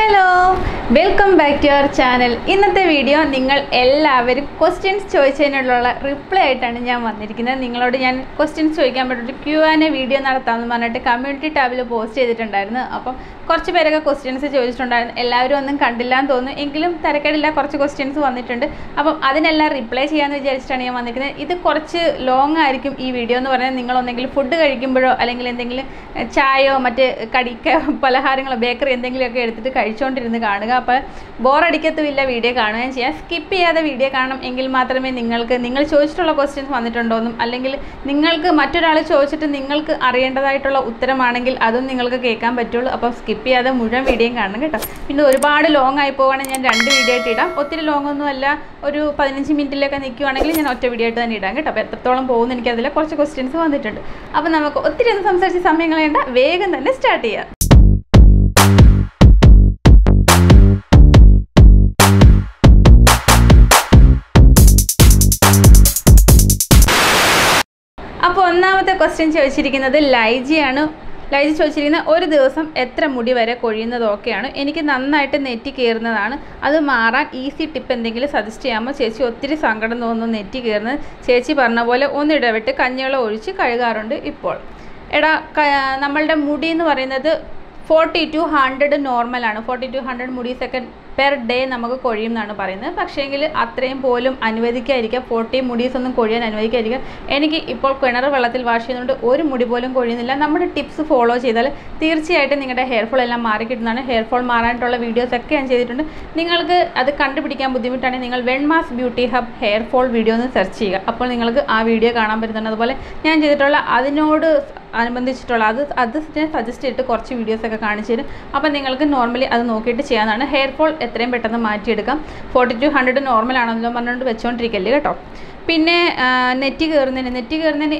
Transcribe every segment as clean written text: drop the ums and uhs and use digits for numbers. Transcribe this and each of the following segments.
Hello! Welcome back to our channel. In this video, you questions choice reply to the questions Q&A video the community tab. So, questions questions reply Skip the video കാരണം എങ്കിൽ മാത്രമേ നിങ്ങൾക്ക് നിങ്ങൾ ചോദിച്ചിട്ടുള്ള questions വന്നിട്ടുണ്ടോന്നും അല്ലെങ്കിൽ നിങ്ങൾക്ക് മറ്റൊരാളെ ചോദിച്ചിട്ട് നിങ്ങൾക്ക് അറിയേണ്ടതായിട്ടുള്ള ഉത്തരമാണെങ്കിൽ അതും നിങ്ങൾക്ക് കേൾക്കാൻ പറ്റുള്ളൂ അപ്പോൾ സ്കിപ്പ് ചെയ്യാതെ മുഴുവൻ വീഡിയോയും കാണണം കേട്ടോ പിന്നെ ഒരുപാട് ലോങ് ആയി പോവാണെങ്കിൽ ഞാൻ രണ്ട് വീഡിയോ ആയിട്ട് ഇടാം ഒത്തിരി ലോങ് ഒന്നും അല്ല ഒരു 15 മിനിറ്റിലൊക്കെ നിൽക്കുവാണെങ്കിൽ ഞാൻ ഒറ്റ വീഡിയോ ആയിട്ട് തന്നെ ഇടാം കേട്ടോ അപ്പോൾ എത്രത്തോളം പോകുന്നു എനിക്ക് അതിലെ കുറച്ച് questions വന്നിട്ടുണ്ട് അപ്പോൾ നമുക്ക് ഒത്തിരി ഒന്നും സംസാരിച്ച് സമയം കളയണ്ട വേഗം തന്നെ സ്റ്റാർട്ട് ചെയ്യാം The question is Lygia. Lygia Churchina or the some etra mudi vera Korean the Okeano, any can night and neti kernan, other Mara easy tip and the Sadistiama, Chechi or three sangar no neti kernan, Chechi Barnavola, only Davita, Canyala or Chicago Ipol. Eda Namalda Moody in the Varinada 40 to 100 normal 40 to 100 mudi second. Per day, we have to do this. But we have to 40 mudis on the Korean and we have to do this. We tips follow this. We have to do this. We have to do this. We have to do this. We have to do this. We have to do this. Better than my Jedicum, 4200 normal and the Manan to Vachon Trickel top. Pine Nettigger than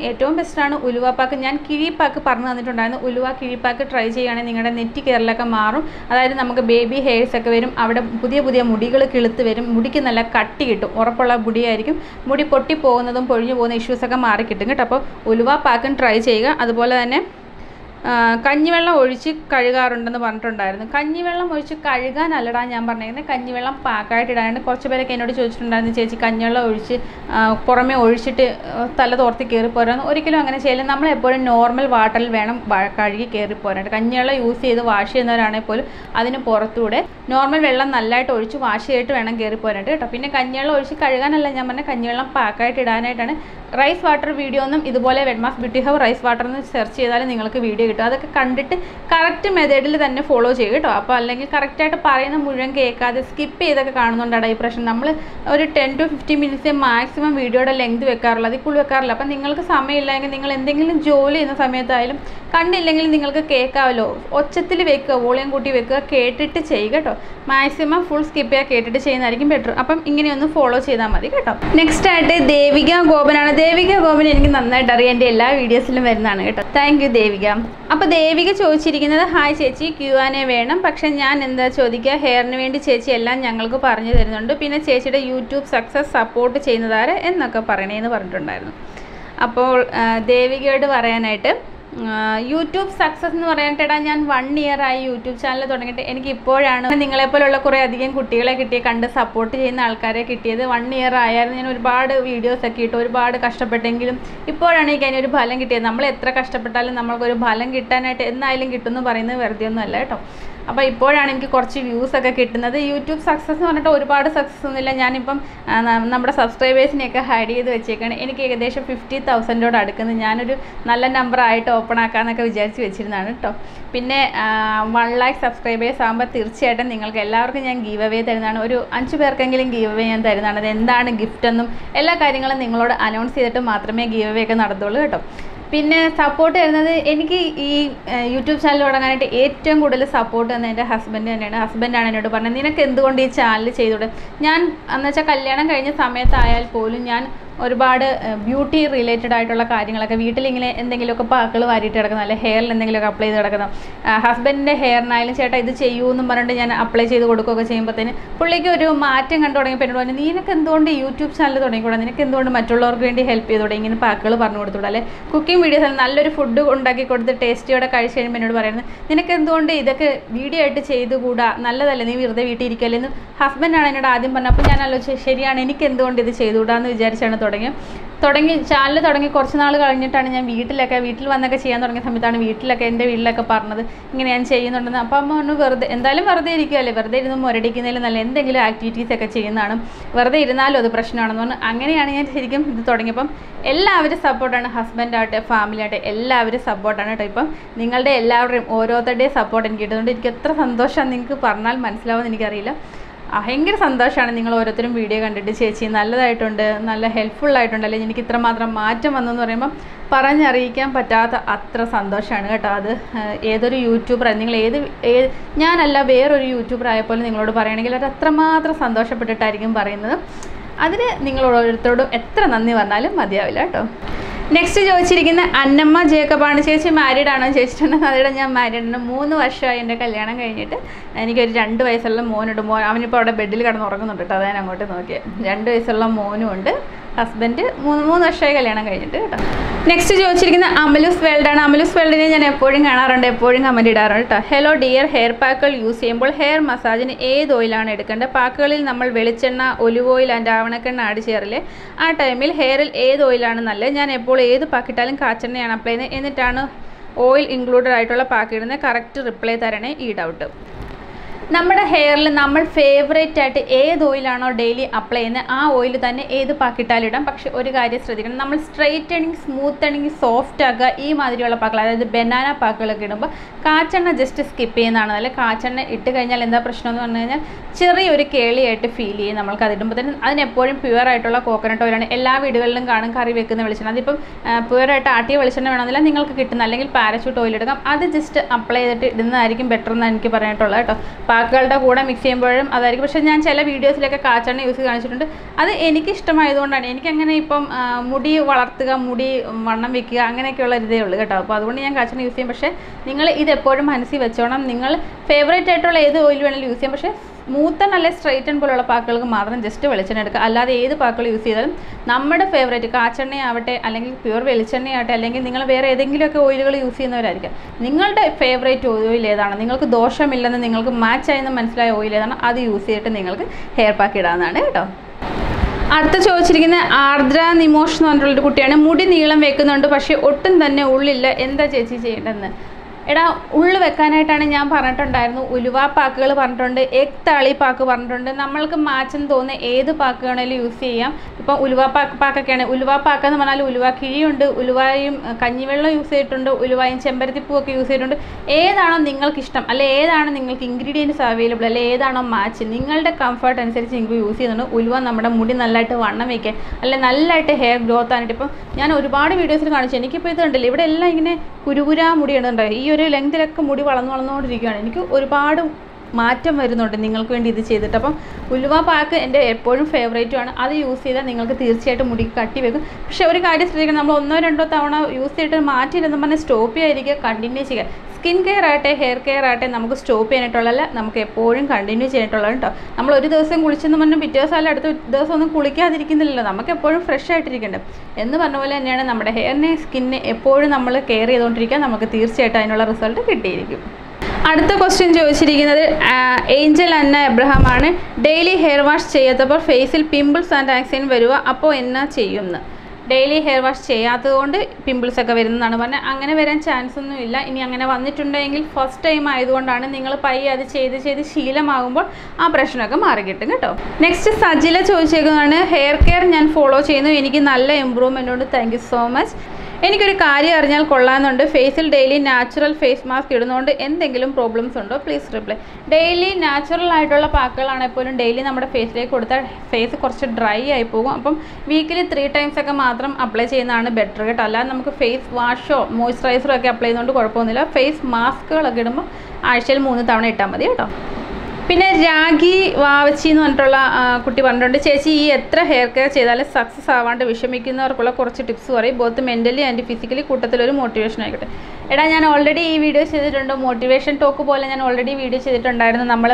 Atom Pestano, Ulua Pakan, Kiri Paka Parna, the Tondana, Ulua Kiri Paka, Trici and Nettigger like a marum, other than a baby hair sacavarum, Avada Budia Budia Mudical Kilit, Mudikin la Katti, Orapala Budiaricum, Mudipoti Pona, the Pori, one issue Saka marketing it up, Ulua Pakan Trichega, Adabola. Kanjivella Orichi Karigar under the Banton Diana. Kanjivella Murchi Karigan, Aladan Yambarna, Kanjivella Pakati, and Cochibella Kennedy Children and the Chechi Kanjala Orichi, Porame Orichi, Talatorthi Kiripuran, Oricula and Shell number upon normal water venom barkari Kiripuran. Kanjala, you see the washi and the Ranapol, Adina Portude, normal vellum, Nallat Orichi, washi to and a Kiripuran. Up in a Kanjala Orichi Karigan, Alamana, Kanjala Pakati, and rice water video on them. This must be rice water search video. That's the correct method. Follow the correct method. Skip the depression. We have 10 to 15 minutes maximum video length. We have to do this. Thank you, Devika. Now, we will see the high chechi, Q&A Venom, Pakshan and the Chodika, hair and chechi, and Yangalko Parana, and Pina chechi, YouTube success support chain and Naka Parana in the Varantundar. Upon Deviga Varanate, YouTube success in oriented and 1 year YouTube channel, and Kipor and Ningalapola Korea could take under support in Alcara Kitty, the 1 year I and bad videos, a kit or bad Castapetangilum. Ipor and I can do Balangit, Namletra Castapetal, Namago Balangit and Island Kituna Barina Verdiana letter. Now, I have a lot of views on YouTube success. I have a lot of success on our subscribers. I have 50,000. I have a number of subscribers. I 1 lakh subscribers. I have a giveaway. I have a giveaway. I gift. Support YouTube channel is 8 support and husband and husband and a husband. I have a channel. I have a channel. I have a channel. I have ഒരുപാട് beauty related ആയിട്ടുള്ള കാര്യങ്ങളൊക്കെ വീട്ടിൽ ഇങ്ങനെ എന്തെങ്കിലുമൊക്കെ പാക്കുകൾ വാരിയിട്ട് കിടക്കുന്ന അല്ലെങ്കിൽ ഹെയറിൽ എന്തെങ്കിലുമൊക്കെ അപ്ലൈ ചെയ്ത് കിടക്കുന്ന ഹസ്ബൻഡിൻ്റെ ഹെയറിനായാലും ചേട്ടാ ഇത് ചെയ്യൂ എന്ന് പറഞ്ഞിട്ട് ഞാൻ അപ്ലൈ ചെയ്ത് കൊടുക്കുകയൊക്കെ ചെയ്യുമ്പോഴത്തേന് പുള്ളിക്ക് ഒരു മാറ്റം കണ്ടു തുടങ്ങിയപ്പോൾ എന്നോട് പറഞ്ഞു നിനക്ക് എന്തുകൊണ്ട് യൂട്യൂബ് ചാനൽ തുടങ്ങിക്കൂടാ, നിനക്ക് എന്തുകൊണ്ട് മറ്റുള്ളവർക്ക് വേണ്ടി ഹെൽപ്പ് ചെയ്ത് തുടങ്ങി ഇങ്ങനെ പാക്കുകൾ പറഞ്ഞു കൊടുത്തുകൂടാ അല്ലെ, കുക്കിംഗ് വീഡിയോസ് നല്ലൊരു ഫുഡ് ഉണ്ടാക്കി കൊടുത്ത് ടേസ്റ്റിയോടെ കഴിച്ച് കഴിയുമ്പോൾ എന്നോട് പറയുന്നത് നിനക്ക് എന്തുകൊണ്ട് ഇതൊക്കെ വീഡിയോ ആയിട്ട് ചെയ്തുകൂടാ, നല്ലതല്ലേ, നീ വെറുതെ വീട്ടിൽ ഇരിക്കുകയല്ലേ എന്ന് ഹസ്ബൻഡാണ് എന്നോട് ആദ്യം പറഞ്ഞത്. അപ്പോൾ ഞാൻ ആലോചിച്ച് ശരിയാണ്, എനിക്ക് എന്തുകൊണ്ട് ഇത് ചെയ്തുകൂടാന്ന് വിചാരിച്ചാണ് തുടങ്ങി ചാനൽ തുടങ്ങി കുറച്ച് നാൾ കഴിഞ്ഞിട്ടാണ് ഞാൻ വീട്ടിൽ വന്നൊക്കെ ചെയ്യാൻ തുടങ്ങിയ സമയത്താണ് എൻ്റെ വീട്ടിലൊക്കെ പറഞ്ഞത് ഇങ്ങനെ ഞാൻ ചെയ്യുന്നുണ്ടെന്ന്. അപ്പോൾ അമ്മ പറഞ്ഞു വെറുതെ എന്തായാലും വെറുതെ ഇരിക്കുകയല്ലേ, വെറുതെ ഇരുന്ന് മുരടിക്കുന്നതിലും നല്ല എന്തെങ്കിലും ആക്ടിവിറ്റീസൊക്കെ ചെയ്യുന്നതാണ്, വെറുതെ ഇരുന്നാലും അത് പ്രശ്നമാണെന്ന് പറഞ്ഞു. അങ്ങനെയാണ് ഞാൻ ശരിക്കും ഇത് തുടങ്ങിയപ്പം എല്ലാവരും സപ്പോർട്ടാണ്, ഹസ്ബൻഡാകട്ടെ ഫാമിലി ആകട്ടെ എല്ലാവരും സപ്പോർട്ടാണ് കേട്ടോ. ഇപ്പം നിങ്ങളുടെ എല്ലാവരുടെയും ഓരോരുത്തരുടെയും സപ്പോർട്ട് എനിക്ക് കിട്ടുന്നുണ്ട്. എനിക്ക് എത്ര സന്തോഷമാണ്, നിങ്ങൾക്ക് പറഞ്ഞാൽ മനസ്സിലാവുമെന്ന് എനിക്കറിയില്ല. ഭയങ്കര സന്തോഷമാണ് നിങ്ങൾ ഓരോരുത്തരും വീഡിയോ കണ്ടിട്ട് ചേച്ചി നല്ലതായിട്ടുണ്ട്, നല്ല ഹെൽപ്ഫുള്ളായിട്ടുണ്ട്, അല്ലെങ്കിൽ എനിക്ക് ഇത്രമാത്രം മാറ്റം വന്നെന്ന് പറയുമ്പം പറഞ്ഞറിയിക്കാൻ പറ്റാത്ത അത്ര സന്തോഷമാണ് കേട്ടോ. അത് ഏതൊരു യൂട്യൂബർ നിങ്ങൾ ഞാനല്ല വേറൊരു യൂട്യൂബറായ പോലെ നിങ്ങളോട് പറയുകയാണെങ്കിൽ അത് അത്രമാത്രം സന്തോഷപ്പെട്ടിട്ടായിരിക്കും പറയുന്നത്. അതിന് നിങ്ങൾ ഓരോരുത്തരോടും എത്ര നന്ദി പറഞ്ഞാലും മതിയാവില്ല കേട്ടോ. നെക്സ്റ്റ് ചോദിച്ചിരിക്കുന്ന അന്നമ്മ ജേക്കബാണ്. ചേച്ചി മാരീഡാണോ ചോദിച്ചിട്ടുണ്ടെങ്കിൽ അതിവിടെ ഞാൻ മാരീഡാണ്. 3 വർഷമായി എൻ്റെ കല്യാണം കഴിഞ്ഞിട്ട്. എനിക്കൊരു 2 വയസ്സുള്ള മോനുണ്ട്. അവനിപ്പോൾ അവിടെ ബെഡിൽ കിടന്ന് ഉറങ്ങുന്നുണ്ട് കേട്ടോ, അതാണ് അങ്ങോട്ട് നോക്കിയത്. 2 വയസ്സുള്ള മോനും ഉണ്ട്. ഹസ്ബൻഡ് 3 വർഷമായി കല്യാണം കഴിഞ്ഞിട്ട് കേട്ടോ. നെക്സ്റ്റ് ചോദിച്ചിരിക്കുന്ന അമലൂസ് വേൾഡാണ്. അമലൂസ് വേൾഡിനെ ഞാൻ എപ്പോഴും കാണാറുണ്ട്, എപ്പോഴും കമൻറ്റ് ഇടാറുണ്ട് കേട്ടോ. ഹലോ ഡിയർ, ഹെയർ പാക്കുകൾ യൂസ് ചെയ്യുമ്പോൾ ഹെയർ മസാജിന് ഏത് ഓയിലാണ് എടുക്കേണ്ടത്? പാക്കുകളിൽ നമ്മൾ വെളിച്ചെണ്ണ, ഒലിവ് ഓയിൽ ആൻഡ് ആവണക്കെണ്ണ ആഡ് ചെയ്യാറില്ലേ? ആ ടൈമിൽ ഹെയറിൽ ഏത് ഓയിലാണ് നല്ലത്? ഞാൻ എപ്പോൾ ഏത് പാക്കിട്ടാലും കാച്ചെണ്ണയാണ് അപ്ലൈ ചെയ്യുന്നത്, എന്നിട്ടാണ് ഓയിൽ ഇൻക്ലൂഡഡ് ആയിട്ടുള്ള പാക്കിടുന്ന കറക്റ്റ് റിപ്ലൈ തരണേ ഈ ഡൗട്ട്. നമ്മുടെ ഹെയറിൽ നമ്മൾ ഫേവറേറ്റ് ആയിട്ട് ഏത് ഓയിലാണോ ഡെയിലി അപ്ലൈ ചെയ്യുന്നത് ആ ഓയിൽ തന്നെ ഏത് പാക്കിട്ടാലും ഇടാം. പക്ഷേ ഒരു കാര്യം ശ്രദ്ധിക്കണം, നമ്മൾ സ്ട്രെയിറ്റണിങ്, സ്മൂത്തണിങ്, സോഫ്റ്റ് ആക്കുക ഈ മാതിരിയുള്ള പാക്കുകൾ, അതായത് ബനാന പാക്കുകളൊക്കെ ഇടുമ്പോൾ കാച്ചെണ്ണ ജസ്റ്റ് സ്കിപ്പ് ചെയ്യുന്നതാണ്. അല്ലെ, കാച്ചെണ്ണ ഇട്ട് കഴിഞ്ഞാൽ എന്താ പ്രശ്നം എന്ന് പറഞ്ഞു കഴിഞ്ഞാൽ ചെറിയൊരു കേളിയായിട്ട് ഫീൽ ചെയ്യും നമ്മൾക്ക് അതിടുമ്പോൾ തന്നെ. അതിനെപ്പോഴും പ്യുവർ ആയിട്ടുള്ള കോക്കനട്ട് ഓയിലാണ്. എല്ലാ വീടുകളിലും കാണും കറി വെക്കുന്ന വെളിച്ചെണ്ണ. അതിപ്പം പ്യുവറായിട്ട് ആട്ടിയ വെളിച്ചെണ്ണ വേണമെന്നില്ല, നിങ്ങൾക്ക് കിട്ടുന്ന അല്ലെങ്കിൽ പാരച്യൂട്ട് ഓയിൽ എടുക്കാം. അത് ജസ്റ്റ് അപ്ലൈ ചെയ്തിട്ട് ഇടുന്നതായിരിക്കും ബെറ്റർ എന്നാണ് എനിക്ക് പറയാനുള്ളത് കേട്ടോ. പാക്കുകളുടെ കൂടെ മിക്സ് ചെയ്യുമ്പോഴും അതായിരിക്കും. പക്ഷേ ഞാൻ ചില വീഡിയോസിലൊക്കെ കാച്ചെണ്ണ യൂസ് കാണിച്ചിട്ടുണ്ട്, അത് എനിക്കിഷ്ടമായതുകൊണ്ടാണ്. എനിക്കങ്ങനെ ഇപ്പം മുടി വളർത്തുക, മുടി വണ്ണം വയ്ക്കുക അങ്ങനെയൊക്കെയുള്ള ഇതേ ഉള്ളൂ കേട്ടോ. അപ്പോൾ അതുകൊണ്ട് ഞാൻ കാച്ചെണ്ണ യൂസ് ചെയ്യും. പക്ഷേ നിങ്ങൾ ഇതെപ്പോഴും മനസ്സിൽ വെച്ചോണം, നിങ്ങൾ ഫേവറേറ്റ് ആയിട്ടുള്ള ഏത് ഓയിൽ വേണമെങ്കിലും യൂസ് ചെയ്യാം. പക്ഷേ സ്മൂത്തൺ അല്ലെങ്കിൽ സ്ട്രൈറ്റൺ പോലുള്ള പാക്കുകൾക്ക് മാത്രം ജസ്റ്റ് വെളിച്ചെണ്ണ എടുക്കുക. അല്ലാതെ ഏത് പാക്കുകൾ യൂസ് ചെയ്താലും നമ്മുടെ ഫേവറേറ്റ് കാച്ചെണ്ണയാവട്ടെ അല്ലെങ്കിൽ പ്യുവർ വെളിച്ചെണ്ണയാവട്ടെ അല്ലെങ്കിൽ നിങ്ങൾ വേറെ ഏതെങ്കിലുമൊക്കെ ഓയിലുകൾ യൂസ് ചെയ്യുന്നവരായിരിക്കാം, നിങ്ങളുടെ ഫേവറേറ്റ് ഓയിൽ ഏതാണ്, നിങ്ങൾക്ക് ദോഷമില്ലെന്ന് നിങ്ങൾക്ക് മാച്ചായെന്ന് മനസ്സിലായ ഓയിൽ ഏതാണ് അത് യൂസ് ചെയ്തിട്ട് നിങ്ങൾക്ക് ഹെയർ പാക്ക് ഇടാവുന്നതാണ് കേട്ടോ. അടുത്ത ചോദിച്ചിരിക്കുന്ന ആർദ്ര നിമോഷ് എന്ന് പറഞ്ഞിട്ടുള്ളൊരു കുട്ടിയാണ്. മുടി നീളം വെക്കുന്നുണ്ട് പക്ഷേ ഒട്ടും തന്നെ ഉള്ളില്ല, എന്താ ചേച്ചി ചെയ്യേണ്ടതെന്ന്? എടാ, ഉള്ളു വെക്കാനായിട്ടാണ് ഞാൻ പറഞ്ഞിട്ടുണ്ടായിരുന്നു, ഉലുവാ പാക്കുകൾ പറഞ്ഞിട്ടുണ്ട്, എഗ് താളി പാക്ക് പറഞ്ഞിട്ടുണ്ട്. നമ്മൾക്ക് മാച്ചം തോന്നുന്ന ഏത് പാക്കുകളാണെങ്കിലും യൂസ് ചെയ്യാം. ഇപ്പം ഉലുവാ പാക്കൊക്കെയാണ്. ഉലുവാ പാക്കെന്ന് പറഞ്ഞാൽ ഉലുവ കിഴിയുണ്ട്, ഉലുവായും കഞ്ഞിവെള്ളം യൂസ് ചെയ്തിട്ടുണ്ട്, ഉലുവായും ചെമ്പരത്തിപ്പൂവൊക്കെ യൂസ് ചെയ്തിട്ടുണ്ട്. ഏതാണോ നിങ്ങൾക്കിഷ്ടം, അല്ലെ ഏതാണോ നിങ്ങൾക്ക് ഇൻഗ്രീഡിയൻറ്റ്സ് അവൈലബിൾ, അല്ലെ ഏതാണോ മാച്ച് നിങ്ങളുടെ കംഫർട്ട് അനുസരിച്ച് നിങ്ങൾക്ക് യൂസ് ചെയ്യുന്നുണ്ട്. ഉലുവ നമ്മുടെ മുടി നല്ലതായിട്ട് വണ്ണം വയ്ക്കാൻ അല്ലെ നല്ലതായിട്ട് ഹെയർ ഗ്രോത്ത് ആയിട്ട്. ഇപ്പം ഞാൻ ഒരുപാട് വീഡിയോസിൽ കാണിച്ചു. എനിക്കിപ്പോൾ ഇത് കണ്ടില്ല, ഇവിടെ എല്ലാം ഇങ്ങനെ കുരുകുരാ മുടിയുണ്ടോ, ഈ ഒരു ലെങ്തിലൊക്കെ മുടി വളർന്നുകൊണ്ടിരിക്കുകയാണ്. എനിക്ക് ഒരുപാട് മാറ്റം വരുന്നുണ്ട് നിങ്ങൾക്ക് വേണ്ടി ഇത് ചെയ്തിട്ട്. അപ്പം ഉലുവ പാക്ക് എൻ്റെ എപ്പോഴും ഫേവറേറ്റുമാണ്. അത് യൂസ് ചെയ്താൽ നിങ്ങൾക്ക് തീർച്ചയായിട്ടും മുടി കട്ടി വെക്കും. പക്ഷേ ഒരു കാര്യം ശ്രദ്ധിക്കണം, നമ്മൾ 1-2 തവണ യൂസ് ചെയ്തിട്ട് മാറ്റിയിരുന്ന് പറഞ്ഞാൽ സ്റ്റോപ്പ് ചെയ്യാതിരിക്കുക, കണ്ടിന്യൂ ചെയ്യുക. സ്കിൻ കെയർ ആകട്ടെ ഹെയർ കെയർ ആകട്ടെ നമുക്ക് സ്റ്റോപ്പ് ചെയ്യാനായിട്ടുള്ളതല്ല, നമുക്ക് എപ്പോഴും കണ്ടിന്യൂ ചെയ്യാനായിട്ടുള്ളത് കേട്ടോ. നമ്മൾ ഒരു ദിവസം കുളിച്ചെന്ന് പറഞ്ഞാൽ പിറ്റേ ദിവസം അല്ല അടുത്ത ദിവസം ഒന്നും കുളിക്കാതിരിക്കുന്നില്ലല്ലോ, നമുക്ക് എപ്പോഴും ഫ്രഷ് ആയിട്ടിരിക്കേണ്ടത് എന്ന് പറഞ്ഞ പോലെ തന്നെയാണ് നമ്മുടെ ഹെയറിനെ സ്കിന്നെ എപ്പോഴും നമ്മൾ കെയർ ചെയ്തുകൊണ്ടിരിക്കുക, നമുക്ക് തീർച്ചയായിട്ടും അതിനുള്ള റിസൾട്ട് കിട്ടിയിരിക്കും. അടുത്ത ക്വസ്റ്റ്യൻ ചോദിച്ചിരിക്കുന്നത് ഏഞ്ചൽ അന്ന എബ്രഹാം ആണ്. ഡെയിലി ഹെയർ വാഷ് ചെയ്യാത്തപ്പോൾ ഫേസിൽ പിമ്പിൾസ് ആൻഡ് ആക്സിൻ വരുക, അപ്പോൾ എന്നാ ചെയ്യുമെന്ന്? ഡെയിലി ഹെയർ വാഷ് ചെയ്യാത്തതുകൊണ്ട് പിമ്പിൾസൊക്കെ വരുന്നതെന്നാണ് പറഞ്ഞത്. അങ്ങനെ വരാൻ ചാൻസ് ഒന്നും ഇല്ല. ഇനി അങ്ങനെ വന്നിട്ടുണ്ടെങ്കിൽ ഫസ്റ്റ് ടൈം ആയതുകൊണ്ടാണ്, നിങ്ങൾ പയ്യെ അത് ചെയ്ത് ശീലമാകുമ്പോൾ ആ പ്രശ്നമൊക്കെ മാറിക്കിട്ടും കേട്ടോ. നെക്സ്റ്റ് സജില ചോദിച്ചേക്കുന്നതാണ്, ഹെയർ കെയർ ഞാൻ ഫോളോ ചെയ്യുന്നു, എനിക്ക് നല്ല ഇമ്പ്രൂവ്മെൻ്റ് ഉണ്ട്, താങ്ക് യു സോ മച്ച്. എനിക്കൊരു കാര്യം അറിഞ്ഞാൽ കൊള്ളാമെന്നുണ്ട്. ഫേസിൽ ഡെയിലി നാച്ചുറൽ ഫേസ് മാസ്ക് ഇടുന്നതുകൊണ്ട് എന്തെങ്കിലും പ്രോബ്ലംസ് ഉണ്ടോ? Please reply. ഡെയിലി നാച്ചുറൽ ആയിട്ടുള്ള പാക്കുകളാണെങ്കിൽ പോലും ഡെയിലി നമ്മുടെ ഫേസിലേക്ക് കൊടുത്താൽ ഫേസ് കുറച്ച് ഡ്രൈ ആയി പോകും. അപ്പം വീക്കിലി 3 ടൈംസൊക്കെ മാത്രം അപ്ലൈ ചെയ്യുന്നതാണ് ബെറ്റർ കേട്ടോ. അല്ലാതെ നമുക്ക് ഫേസ് വാഷോ മോയ്സ്ചറൈസറോ ഒക്കെ അപ്ലൈ ചെയ്യുന്നതുകൊണ്ട് കുഴപ്പമൊന്നുമില്ല. ഫേസ് മാസ്കുകളൊക്കെ ഇടുമ്പോൾ ആഴ്ചയിൽ 3 തവണ ഇട്ടാൽ മതി കേട്ടോ. പിന്നെ രാഗി വാവച്ചി എന്ന് പറഞ്ഞിട്ടുള്ള കുട്ടി പറഞ്ഞിട്ടുണ്ട് ചേച്ചി ഈ എത്ര ഹെയർ കെയർ ചെയ്താലും സക്സസ് ആവാണ്ട് വിഷമിക്കുന്നവർക്കുള്ള കുറച്ച് ടിപ്സ് പറയും ബോത്ത് മെന്റലി ആൻഡ് ഫിസിക്കലി കൂട്ടത്തിലൊരു മോട്ടിവേഷൻ ആയിക്കോട്ടെ. എടാ ഞാൻ ഓൾറെഡി ഈ വീഡിയോ ചെയ്തിട്ടുണ്ട് മോട്ടിവേഷൻ ടോക്ക് പോലെ ഞാൻ ഓൾറെഡി വീഡിയോ ചെയ്തിട്ടുണ്ടായിരുന്നു. നമ്മൾ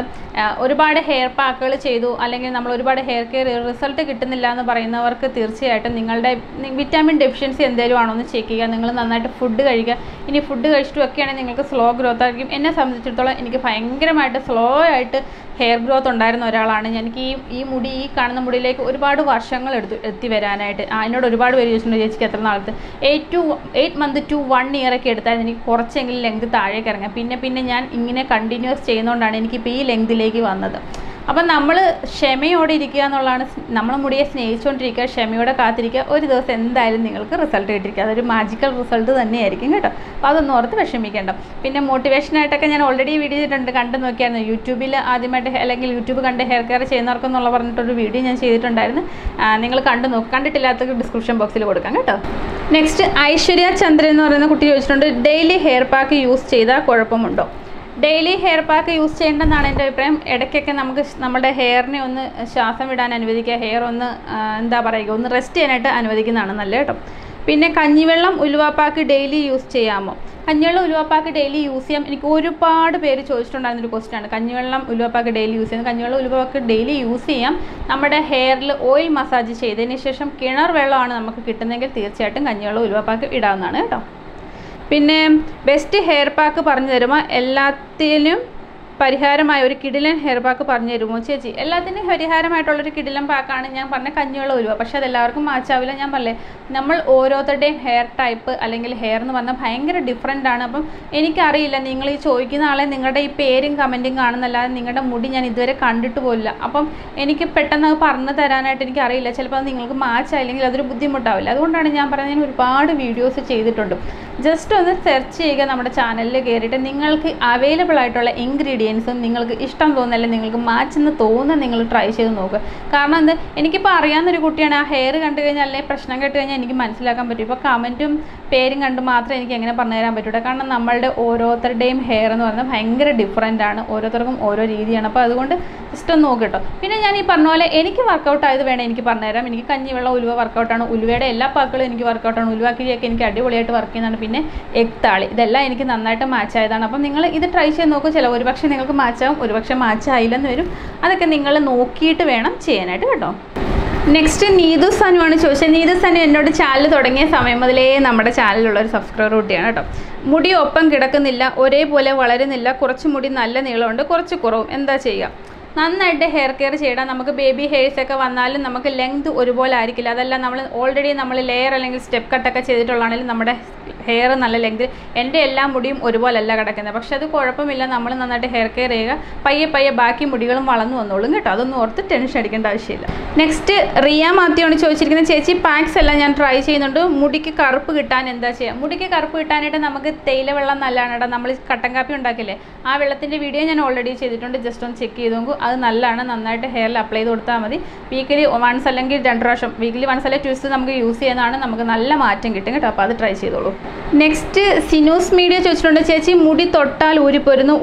ഒരുപാട് ഹെയർ പാക്കുകൾ ചെയ്തു അല്ലെങ്കിൽ നമ്മൾ ഒരുപാട് ഹെയർ കെയർ റിസൾട്ട് കിട്ടുന്നില്ല എന്ന് പറയുന്നവർക്ക് തീർച്ചയായിട്ടും നിങ്ങളുടെ വിറ്റാമിൻ ഡെഫിഷ്യൻസി എന്തെങ്കിലും ആണോ എന്ന് ചെക്ക് ചെയ്യുക. നിങ്ങൾ നന്നായിട്ട് ഫുഡ് കഴിക്കുക. ഇനി ഫുഡ് കഴിച്ചിട്ടൊക്കെയാണെങ്കിൽ നിങ്ങൾക്ക് സ്ലോ ഗ്രോത്ത് ആയിരിക്കും. എന്നെ സംബന്ധിച്ചിടത്തോളം എനിക്ക് ഭയങ്കരമായിട്ട് സ്ലോ ആയിട്ട് ഹെയർ ഗ്രോത്ത് ഉണ്ടായിരുന്ന ഒരാളാണ്. എനിക്ക് ഈ മുടി ഈ കാണുന്ന മുടിയിലേക്ക് ഒരുപാട് വർഷങ്ങൾ എത്തി വരാനായിട്ട് എന്നോട് ഒരുപാട് പേര് ചോദിച്ചിട്ടുണ്ട് ചേച്ചിക്ക് എത്ര നാളത്ത് 8 മന്ത് ടു 1 year ഒക്കെ എടുത്തായിരുന്നു എനിക്ക് കുറച്ചെങ്കിലും ലെങ്ത് താഴേക്ക് ഇറങ്ങാം. പിന്നെ പിന്നെ ഞാൻ ഇങ്ങനെ കണ്ടിന്യൂസ് ചെയ്യുന്നതുകൊണ്ടാണ് എനിക്കിപ്പോൾ ഈ ലെങ്തിലേക്ക് വന്നത്. അപ്പം നമ്മൾ ക്ഷമയോടെ ഇരിക്കുക എന്നുള്ളതാണ്. നമ്മൾ മുടിയെ സ്നേഹിച്ചുകൊണ്ടിരിക്കുക, ക്ഷമയോടെ കാത്തിരിക്കുക. ഒരു ദിവസം എന്തായാലും നിങ്ങൾക്ക് റിസൾട്ട് കിട്ടിയിരിക്കുക. അതൊരു മാജിക്കൽ റിസൾട്ട് തന്നെയായിരിക്കും കേട്ടോ. അപ്പോൾ അതൊന്നും ഓർത്ത് വിഷമിക്കേണ്ട. പിന്നെ മോട്ടിവേഷനായിട്ടൊക്കെ ഞാൻ ഓൾറെഡി വീഡിയോ ചെയ്തിട്ടുണ്ട്. കണ്ടു നോക്കിയായിരുന്നു യൂട്യൂബിൽ ആദ്യമായിട്ട് അല്ലെങ്കിൽ യൂട്യൂബ് കണ്ട് ഹെയർ കെയർ ചെയ്യുന്നവർക്കെന്നുള്ള പറഞ്ഞിട്ടൊരു വീഡിയോ ഞാൻ ചെയ്തിട്ടുണ്ടായിരുന്നു. നിങ്ങൾ കണ്ടു നോക്കുക. കണ്ടിട്ടില്ലാത്തവർക്ക് ഡിസ്ക്രിപ്ഷൻ ബോക്സിൽ കൊടുക്കാം കേട്ടോ. നെക്സ്റ്റ് ഐശ്വര്യ ചന്ദ്രൻ എന്ന് പറയുന്ന കുട്ടി ചോദിച്ചിട്ടുണ്ട് ഡെയിലി ഹെയർ പാക്ക് യൂസ് ചെയ്താൽ കുഴപ്പമുണ്ടോ? ഡെയിലി ഹെയർ പാക്ക് യൂസ് ചെയ്യേണ്ടതെന്നാണ് എൻ്റെ അഭിപ്രായം. ഇടയ്ക്കൊക്കെ നമുക്ക് നമ്മുടെ ഹെയറിനെ ഒന്ന് ശ്വാസം വിടാൻ അനുവദിക്കുക, ഹെയർ ഒന്ന് ഒന്ന് റെസ്റ്റ് ചെയ്യാനായിട്ട് അനുവദിക്കുന്നതാണ് നല്ലത് കേട്ടോ. പിന്നെ കഞ്ഞിവെള്ളം ഉലുവാപ്പാക്ക് ഡെയിലി യൂസ് ചെയ്യാമോ? കഞ്ഞിവെള്ളം ഉലുവാപ്പാക്ക് ഡെയിലി യൂസ് ചെയ്യാം. എനിക്ക് ഒരുപാട് പേര് ചോദിച്ചിട്ടുണ്ടായിരുന്നൊരു ക്വസ്റ്റ്യനാണ് കഞ്ഞിവെള്ളം ഉലുവാപ്പാക്ക് ഡെയിലി യൂസ് ചെയ്യാം. കഞ്ഞിവെള്ളം ഉലുവാപ്പാക്ക് ഡെയിലി യൂസ് ചെയ്യാം. നമ്മുടെ ഹെയറിൽ ഓയിൽ മസാജ് ചെയ്തതിന് ശേഷം കിണർ വെള്ളമാണ് നമുക്ക് കിട്ടുന്നതെങ്കിൽ തീർച്ചയായിട്ടും കഞ്ഞിവെള്ളം ഉലുവാപ്പാക്ക് ഇടാവുന്നതാണ് കേട്ടോ. പിന്നെ ബെസ്റ്റ് ഹെയർ പാക്ക് പറഞ്ഞു തരുമോ? എല്ലാത്തിനും പരിഹാരമായ ഒരു കിടിലൻ ഹെയർ പാക്ക് പറഞ്ഞു തരുമോ ചേച്ചി? എല്ലാത്തിനും പരിഹാരമായിട്ടുള്ളൊരു കിടിലൻ പാക്കാണ് ഞാൻ പറഞ്ഞ കഞ്ഞിവെള്ളം ഉലുവ. പക്ഷേ അതെല്ലാവർക്കും മാച്ചാവില്ല. ഞാൻ പറഞ്ഞേ നമ്മൾ ഓരോരുത്തരുടെയും ഹെയർ ടൈപ്പ് അല്ലെങ്കിൽ ഹെയർ എന്ന് പറഞ്ഞാൽ ഭയങ്കര ഡിഫറെൻ്റ് ആണ്. അപ്പം എനിക്കറിയില്ല നിങ്ങൾ ഈ ചോദിക്കുന്ന ആളെ നിങ്ങളുടെ ഈ പേരും കമൻറ്റും കാണുന്നല്ലാതെ നിങ്ങളുടെ മുടി ഞാൻ ഇതുവരെ കണ്ടിട്ട് പോലില്ല. അപ്പം എനിക്ക് പെട്ടെന്ന് അത് പറഞ്ഞു തരാനായിട്ട് എനിക്കറിയില്ല. ചിലപ്പോൾ അത് നിങ്ങൾക്ക് മാച്ചായില്ലെങ്കിൽ അതൊരു ബുദ്ധിമുട്ടാവില്ല. അതുകൊണ്ടാണ് ഞാൻ പറഞ്ഞത് ഞാൻ ഒരുപാട് വീഡിയോസ് ചെയ്തിട്ടുണ്ട്. ജസ്റ്റ് ഒന്ന് സെർച്ച് ചെയ്യുക നമ്മുടെ ചാനലിൽ കയറിയിട്ട് നിങ്ങൾക്ക് അവൈലബിൾ ആയിട്ടുള്ള ഇൻഗ്രീഡിയൻസും നിങ്ങൾക്ക് ഇഷ്ടം തോന്നുന്നില്ല നിങ്ങൾക്ക് മാച്ചെന്ന് തോന്നുന്ന നിങ്ങൾ ട്രൈ ചെയ്ത് നോക്കുക. കാരണം എന്ത് എനിക്കിപ്പോൾ അറിയാവുന്നൊരു കുട്ടിയാണ്. ആ ഹെയർ കണ്ടു കഴിഞ്ഞാൽ അല്ലെങ്കിൽ പ്രശ്നം കേട്ട് കഴിഞ്ഞാൽ എനിക്ക് മനസ്സിലാക്കാൻ പറ്റും. ഇപ്പോൾ കമൻറ്റും പേരും കണ്ട് മാത്രമേ എനിക്ക് എങ്ങനെ പറഞ്ഞു തരാൻ പറ്റുള്ളൂ. കാരണം നമ്മളുടെ ഓരോരുത്തരുടെയും ഹെയർ എന്ന് പറഞ്ഞാൽ ഭയങ്കര ഡിഫറൻ്റ് ആണ്. ഓരോരുത്തർക്കും ഓരോ രീതിയാണ്. അപ്പോൾ അതുകൊണ്ട് ഇഷ്ടം നോക്കുക കേട്ടോ. പിന്നെ ഞാൻ ഈ പറഞ്ഞ പോലെ എനിക്ക് വർക്കൗട്ട് ആയത് വേണം എനിക്ക് പറഞ്ഞുതരാം. എനിക്ക് കഞ്ഞിവെള്ളം ഉലുവ വർക്കൗട്ടാണ്. ഉലുവയുടെ എല്ലാ പാക്കുകളും എനിക്ക് വർക്കൗട്ടാണ്. ഉലുവാക്കിയൊക്കെ എനിക്ക് അടിപൊളിയായിട്ട് വർക്ക് ചെയ്യുന്നതാണ്. പിന്നെ എഗ് താളി ഇതെല്ലാം എനിക്ക് നന്നായിട്ട് മാച്ചായതാണ്. അപ്പം നിങ്ങൾ ഇത് ട്രൈ ചെയ്ത് നോക്കുക. ചില ഒരുപക്ഷെ നിങ്ങൾക്ക് മാച്ചാവും, ഒരുപക്ഷെ മാച്ചായില്ലെന്ന് വരും. അതൊക്കെ നിങ്ങൾ നോക്കിയിട്ട് വേണം ചെയ്യാനായിട്ട് കേട്ടോ. നെക്സ്റ്റ് നീതു സനുവാണ് ചോദിച്ചത്. നീതു സനു എന്നോട് ചാനൽ തുടങ്ങിയ സമയം മുതലേ നമ്മുടെ ചാനലിലുള്ളൊരു സബ്സ്ക്രൈബർ കുട്ടിയാണ് കേട്ടോ. മുടി ഒപ്പം കിടക്കുന്നില്ല, ഒരേപോലെ വളരുന്നില്ല, കുറച്ച് മുടി നല്ല നീളമുണ്ട്, കുറച്ച് കുറവും, എന്താ ചെയ്യുക? നന്നായിട്ട് ഹെയർ കെയർ ചെയ്യണം. നമുക്ക് ബേബി ഹെയർസൊക്കെ വന്നാലും നമുക്ക് ലെങ്ത് ഒരുപോലെ ആയിരിക്കില്ല. അതല്ല നമ്മൾ ഓൾറെഡി ലെയർ അല്ലെങ്കിൽ സ്റ്റെപ്പ് കട്ടൊക്കെ ചെയ്തിട്ടുള്ളതാണെങ്കിൽ നമ്മുടെ ഹെയർ നല്ല ലെങ്ത്. എൻ്റെ എല്ലാ മുടിയും ഒരുപോലല്ല കിടക്കുന്നത്. പക്ഷേ അത് കുഴപ്പമില്ല. നമ്മൾ നന്നായിട്ട് ഹെയർ കെയർ ചെയ്യുക. പയ്യെ പയ്യെ ബാക്കി മുടികളും വളർന്നു വന്നോളും കേട്ടോ. അതൊന്നും ഓർത്ത് ടെൻഷൻ അടിക്കേണ്ട ആവശ്യമില്ല. നെക്സ്റ്റ് റിയ മാത്യോണ് ചോദിച്ചിരിക്കുന്നത് ചേച്ചി പാക്സ് എല്ലാം ഞാൻ ട്രൈ ചെയ്യുന്നുണ്ട്, മുടിക്ക് കറുപ്പ് കിട്ടാൻ എന്താ ചെയ്യുക? മുടിക്ക് കറുപ്പ് കിട്ടാനായിട്ട് നമുക്ക് തേയില വെള്ളം നല്ലതാണ് കേട്ടോ. നമ്മൾ കട്ടൻ കാപ്പി ഉണ്ടാക്കില്ലേ ആ വെള്ളത്തിൻ്റെ വീഡിയോ ഞാൻ ഓൾറെഡി ചെയ്തിട്ടുണ്ട്. ജസ്റ്റ് ഒന്ന് ചെക്ക് ചെയ്ത് നോക്കൂ. അത് നല്ലതാണ്. നന്നായിട്ട് ഹെയറിൽ അപ്ലൈ ചെയ്ത് കൊടുത്താൽ മതി. വീക്കിലി വൺസ് അല്ലെങ്കിൽ 2 പ്രാവശ്യം, വീക്കിലി വൺസ് അല്ലെങ്കിൽ 2 നമുക്ക് യൂസ് ചെയ്യുന്നതാണ്. നമുക്ക് നല്ല മാറ്റം കിട്ടും കേട്ടോ. അപ്പോൾ അത് ട്രൈ ചെയ്തോളൂ. നെക്സ്റ്റ് സിനൂസ് മീഡിയ ചോദിച്ചിട്ടുണ്ട് ചേച്ചി മുടി തൊട്ടാൽ ഊരിപ്പോരുന്നു,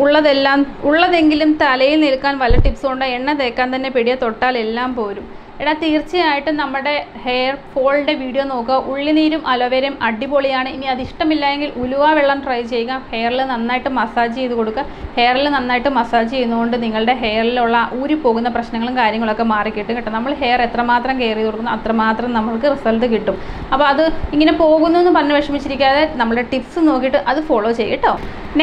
ഉള്ളതെങ്കിലും തലയിൽ നിൽക്കാൻ വല്ല ടിപ്സ് കൊണ്ടോ? എണ്ണ തേക്കാൻ തന്നെ പേടിയ, തൊട്ടാൽ എല്ലാം പോരും. എടാ തീർച്ചയായിട്ടും നമ്മുടെ ഹെയർ ഫോളിൻ്റെ വീഡിയോ നോക്കുക. ഉള്ളിനീരും അലോവേരയും അടിപൊളിയാണ്. ഇനി അതിഷ്ടമില്ലെങ്കിൽ ഉലുവ വെള്ളം ട്രൈ ചെയ്യുക. ഹെയറിൽ നന്നായിട്ട് മസാജ് ചെയ്ത് കൊടുക്കുക. ഹെയറിൽ നന്നായിട്ട് മസാജ് ചെയ്യുന്നതുകൊണ്ട് നിങ്ങളുടെ ഹെയറിലുള്ള ഊരിപ്പോകുന്ന പ്രശ്നങ്ങളും കാര്യങ്ങളൊക്കെ മാറിക്കിട്ടും കേട്ടോ. നമ്മൾ ഹെയർ എത്രമാത്രം കെയർ ചെയ്ത് കൊടുക്കുന്നു അത്രമാത്രം നമ്മൾക്ക് റിസൾട്ട് കിട്ടും. അപ്പോൾ അത് ഇങ്ങനെ പോകുന്നു എന്ന് പറഞ്ഞ് വിഷമിച്ചിരിക്കാതെ നമ്മുടെ ടിപ്സ് നോക്കിയിട്ട് അത് ഫോളോ ചെയ്യും കേട്ടോ.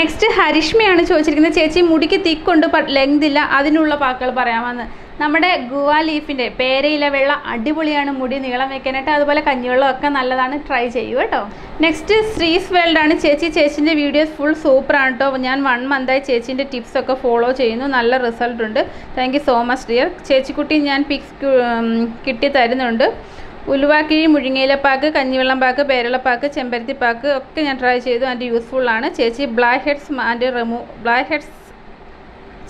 നെക്സ്റ്റ് ഹരിഷ്മയാണ് ചോദിച്ചിരിക്കുന്നത് ചേച്ചി മുടിക്ക് തിക്കൊണ്ട് ലെങ്തില്ല, അതിനുള്ള പാക്കുകൾ പറയാമെന്ന്. നമ്മുടെ ഗുവ ലീഫിൻ്റെ പേരയില വെള്ളം അടിപൊളിയാണ് മുടി നീളം വെക്കാനായിട്ട്. അതുപോലെ കഞ്ഞിവെള്ളമൊക്കെ നല്ലതാണ്. ട്രൈ ചെയ്യൂ കേട്ടോ. നെക്സ്റ്റ് ശ്രീസ് വേൾഡാണ് ചേച്ചി ചേച്ചിൻ്റെ വീഡിയോസ് ഫുൾ സൂപ്പറാണ് കേട്ടോ. ഞാൻ 1 മന്തായി ചേച്ചീൻ്റെ ടിപ്സൊക്കെ ഫോളോ ചെയ്യുന്നു, നല്ല റിസൾട്ട് ഉണ്ട്. Thank you so much dear ചേച്ചിക്കുട്ടി. ഞാൻ പിക്സ് കിട്ടി തരുന്നുണ്ട്. ഉലുവാക്കിഴി, മുരിങ്ങയിലപ്പാക്ക്, കഞ്ഞിവെള്ളം പാക്ക്, പേരളപ്പാക്ക്, ചെമ്പരത്തിപ്പാക്ക് ഒക്കെ ഞാൻ ട്രൈ ചെയ്തു. അതിൻ്റെ യൂസ്ഫുള്ളാണ് ചേച്ചി. Blackheads and remove blackheads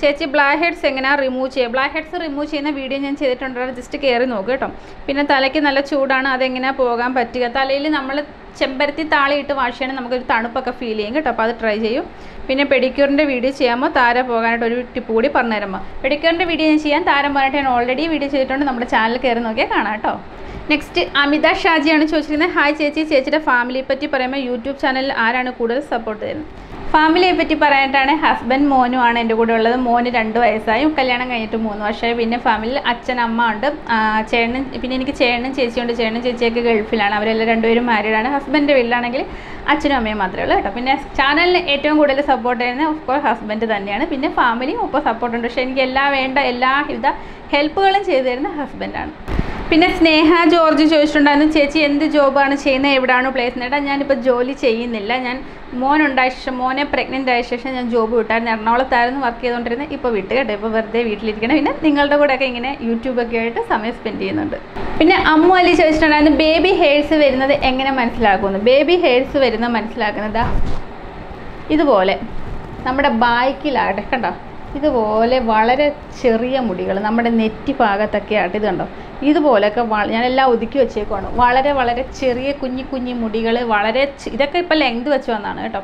ചേച്ചി ബ്ലാക്ക് ഹെഡ്സ് എങ്ങനെ റിമൂവ് ചെയ്യുക? ബ്ലാക്ക് ഹെഡ്സ് റിമൂവ് ചെയ്യുന്ന വീഡിയോ ഞാൻ ചെയ്തിട്ടുണ്ട്, ജസ്റ്റ് കയറി നോക്കുക കേട്ടോ. പിന്നെ തലയ്ക്ക് നല്ല ചൂടാണ്, അതെങ്ങനെ പോകാൻ പറ്റുക? തലയിൽ നമ്മൾ ചെമ്പരത്തി താളിയിട്ട് വാഷ് ചെയ്യണം, നമുക്കൊരു തണുപ്പൊക്കെ ഫീൽ ചെയ്യും കേട്ടോ. അപ്പോൾ അത് ട്രൈ ചെയ്യും. പിന്നെ പെഡിക്യൂറിൻ്റെ വീഡിയോ ചെയ്യാമോ? താര പോകാനായിട്ട് ഒരു ടിപ്പ് കൂടി പറഞ്ഞുതരുമ്പോൾ പെഡിക്യൂറിൻ്റെ വീഡിയോ ഞാൻ ചെയ്യാൻ, താരം പോകാനായിട്ട് ഞാൻ ഓൾറെഡി വീഡിയോ ചെയ്തിട്ടുണ്ട്, നമ്മുടെ ചാനൽ കയറി നോക്കിയാൽ കാണാം കേട്ടോ. നെക്സ്റ്റ് അമിത ഷാജിയാണ് ചോദിച്ചിരിക്കുന്നത്, ഹായ് ചേച്ചി, ചേച്ചിയുടെ ഫാമിലിയെ പറ്റി പറയുമ്പോൾ യൂട്യൂബ് ചാനലിൽ ആരാണ് കൂടുതൽ സപ്പോർട്ട് ചെയ്യുന്നത്? ഫാമിലിയെ പറ്റി പറയാനായിട്ടാണ് ഹസ്ബൻഡ് മോനുമാണ് എൻ്റെ കൂടെ ഉള്ളത്. മോന് 2 വയസ്സായി, കല്യാണം കഴിഞ്ഞിട്ട് 3 വർഷമായി. പിന്നെ ഫാമിലിയിൽ അച്ഛൻ, അമ്മ ഉണ്ട്, ചേട്ടനും, പിന്നെ എനിക്ക് ചേട്ടനും ചേച്ചിയുണ്ട്. ചേട്ടനും ചേച്ചിയൊക്കെ ഗൾഫിലാണ്, അവരെല്ലാം 2 പേരും മാരീഡാണ്. ഹസ്ബൻഡിൻ്റെ വീട്ടിലാണെങ്കിൽ അച്ഛനും അമ്മയും മാത്രമേ ഉള്ളൂ കേട്ടോ. പിന്നെ ചാനലിന് ഏറ്റവും കൂടുതൽ സപ്പോർട്ട് ചെയ്യുന്നത് ഓഫ്കോഴ്സ് ഹസ്ബൻഡ് തന്നെയാണ്. പിന്നെ ഫാമിലിയും ഒപ്പം സപ്പോർട്ടുണ്ട്, പക്ഷേ എനിക്ക് എല്ലാം വേണ്ട എല്ലാവിധ ഹെൽപ്പുകളും ചെയ്തു തരുന്ന ഹസ്ബൻഡാണ്. പിന്നെ സ്നേഹ ജോർജ് ചോദിച്ചിട്ടുണ്ടായിരുന്നു, ചേച്ചി എന്ത് ജോബാണ് ചെയ്യുന്നത്, എവിടെയാണ് പ്ലേസ്? നേട്ടാ ഞാനിപ്പോൾ ജോലി ചെയ്യുന്നില്ല. ഞാൻ മോനുണ്ടായ ശേഷം, മോനെ പ്രഗ്നൻ്റ് ആയ ശേഷം ഞാൻ ജോബ് വിട്ടായിരുന്നു. എറണാകുളത്തായിരുന്നു വർക്ക് ചെയ്തുകൊണ്ടിരുന്നത്, ഇപ്പോൾ വിട്ട് കേട്ടോ. ഇപ്പോൾ വെറുതെ വീട്ടിലിരിക്കണം. പിന്നെ നിങ്ങളുടെ കൂടെയൊക്കെ ഇങ്ങനെ യൂട്യൂബൊക്കെ ആയിട്ട് സമയം സ്പെൻഡ് ചെയ്യുന്നുണ്ട്. പിന്നെ അമ്മു അലി ചോദിച്ചിട്ടുണ്ടായിരുന്നു, ബേബി ഹെയർസ് വരുന്നത് എങ്ങനെ മനസ്സിലാക്കുമെന്ന്. ബേബി ഹെയർസ് വരുന്നത് മനസ്സിലാക്കുന്നത് ഇതുപോലെ നമ്മുടെ ബൈക്കിലാകട്ടെ കണ്ടോ, ഇതുപോലെ വളരെ ചെറിയ മുടികൾ നമ്മുടെ നെറ്റി ഭാഗത്തൊക്കെ ആയിട്ട് ഇത് കണ്ടോ, ഇതുപോലെയൊക്കെ ഞാനെല്ലാം ഒതുക്കി വെച്ചേക്കുവാണ്. വളരെ വളരെ ചെറിയ കുഞ്ഞി കുഞ്ഞി മുടികൾ, വളരെ ഇതൊക്കെ ഇപ്പോൾ ലെങ്ത് വെച്ച് വന്നതാണ് കേട്ടോ.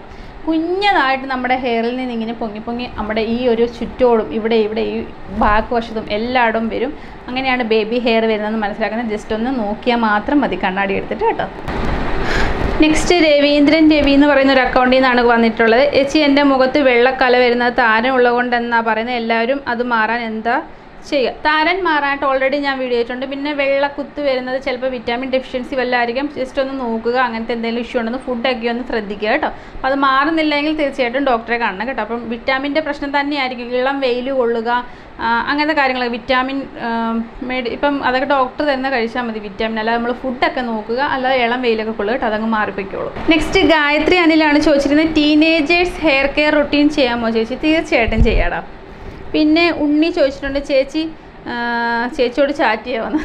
കുഞ്ഞതായിട്ട് നമ്മുടെ ഹെയറിൽ നിന്ന് ഇങ്ങനെ പൊങ്ങി പൊങ്ങി നമ്മുടെ ഈ ഒരു ചുറ്റോടും ഇവിടെ ഇവിടെ ഈ ബാക്ക് വശത്തും എല്ലായിടും വരും. അങ്ങനെയാണ് ബേബി ഹെയർ വരുന്നതെന്ന് മനസ്സിലാക്കുന്നത്. ജസ്റ്റ് ഒന്ന് നോക്കിയാൽ മാത്രം മതി, കണ്ണാടി എടുത്തിട്ട് കേട്ടോ. നെക്സ്റ്റ് രവീന്ദ്രൻ രവി എന്ന് പറയുന്ന ഒരു അക്കൗണ്ടിൽ നിന്നാണ് വന്നിട്ടുള്ളത്. ചേച്ചി എൻ്റെ മുഖത്ത് വെള്ളക്കല വരുന്നത് താരം ഉള്ളതുകൊണ്ടെന്നാണ് പറയുന്നത്, എല്ലാവരും അത് മാറാൻ എന്താ ചെയ്യുക? താരൻ മാറാനായിട്ട് ഓൾറെഡി ഞാൻ വീഡിയോ ചെയ്തിട്ടുണ്ട്. പിന്നെ വെള്ളക്കുത്ത് വരുന്നത് ചിലപ്പോൾ വിറ്റാമിൻ ഡെഫിഷ്യൻസി വല്ലതായിരിക്കും, ജസ്റ്റ് ഒന്ന് നോക്കുക. അങ്ങനത്തെ എന്തെങ്കിലും ഇഷ്യൂ ഉണ്ടെന്ന് ഫുഡൊക്കെ ഒന്ന് ശ്രദ്ധിക്കുക കേട്ടോ. അപ്പോൾ അത് മാറുന്നില്ലെങ്കിൽ തീർച്ചയായിട്ടും ഡോക്ടറെ കാണണം കേട്ടോ. അപ്പം വിറ്റാമിൻ്റെ പ്രശ്നം തന്നെയായിരിക്കും, ഇളം വെയിൽ കൊള്ളുക, അങ്ങനത്തെ കാര്യങ്ങൾ. വിറ്റാമിൻ ഇപ്പം അതൊക്കെ ഡോക്ടർ തന്നെ കഴിച്ചാൽ മതി വിറ്റാമിൻ, അല്ലാതെ നമ്മൾ ഫുഡൊക്കെ നോക്കുക, അല്ലാതെ ഇളം വെയിലൊക്കെ കൊള്ളുക കേട്ടോ, അതങ്ങ് മാറിപ്പിക്കുള്ളൂ. നെക്സ്റ്റ് ഗായത്രി അനിലാണ് ചോദിച്ചിരുന്നത്, ടീനേജേഴ്സ് ഹെയർ കെയർ റൊട്ടീൻ ചെയ്യാമോ ചേച്ചി? തീർച്ചയായിട്ടും ചെയ്യാടാ. പിന്നെ ഉണ്ണി ചോദിച്ചിട്ടുണ്ട്, ചേച്ചിയോട് ചാറ്റ് ചെയ്യാമെന്ന്.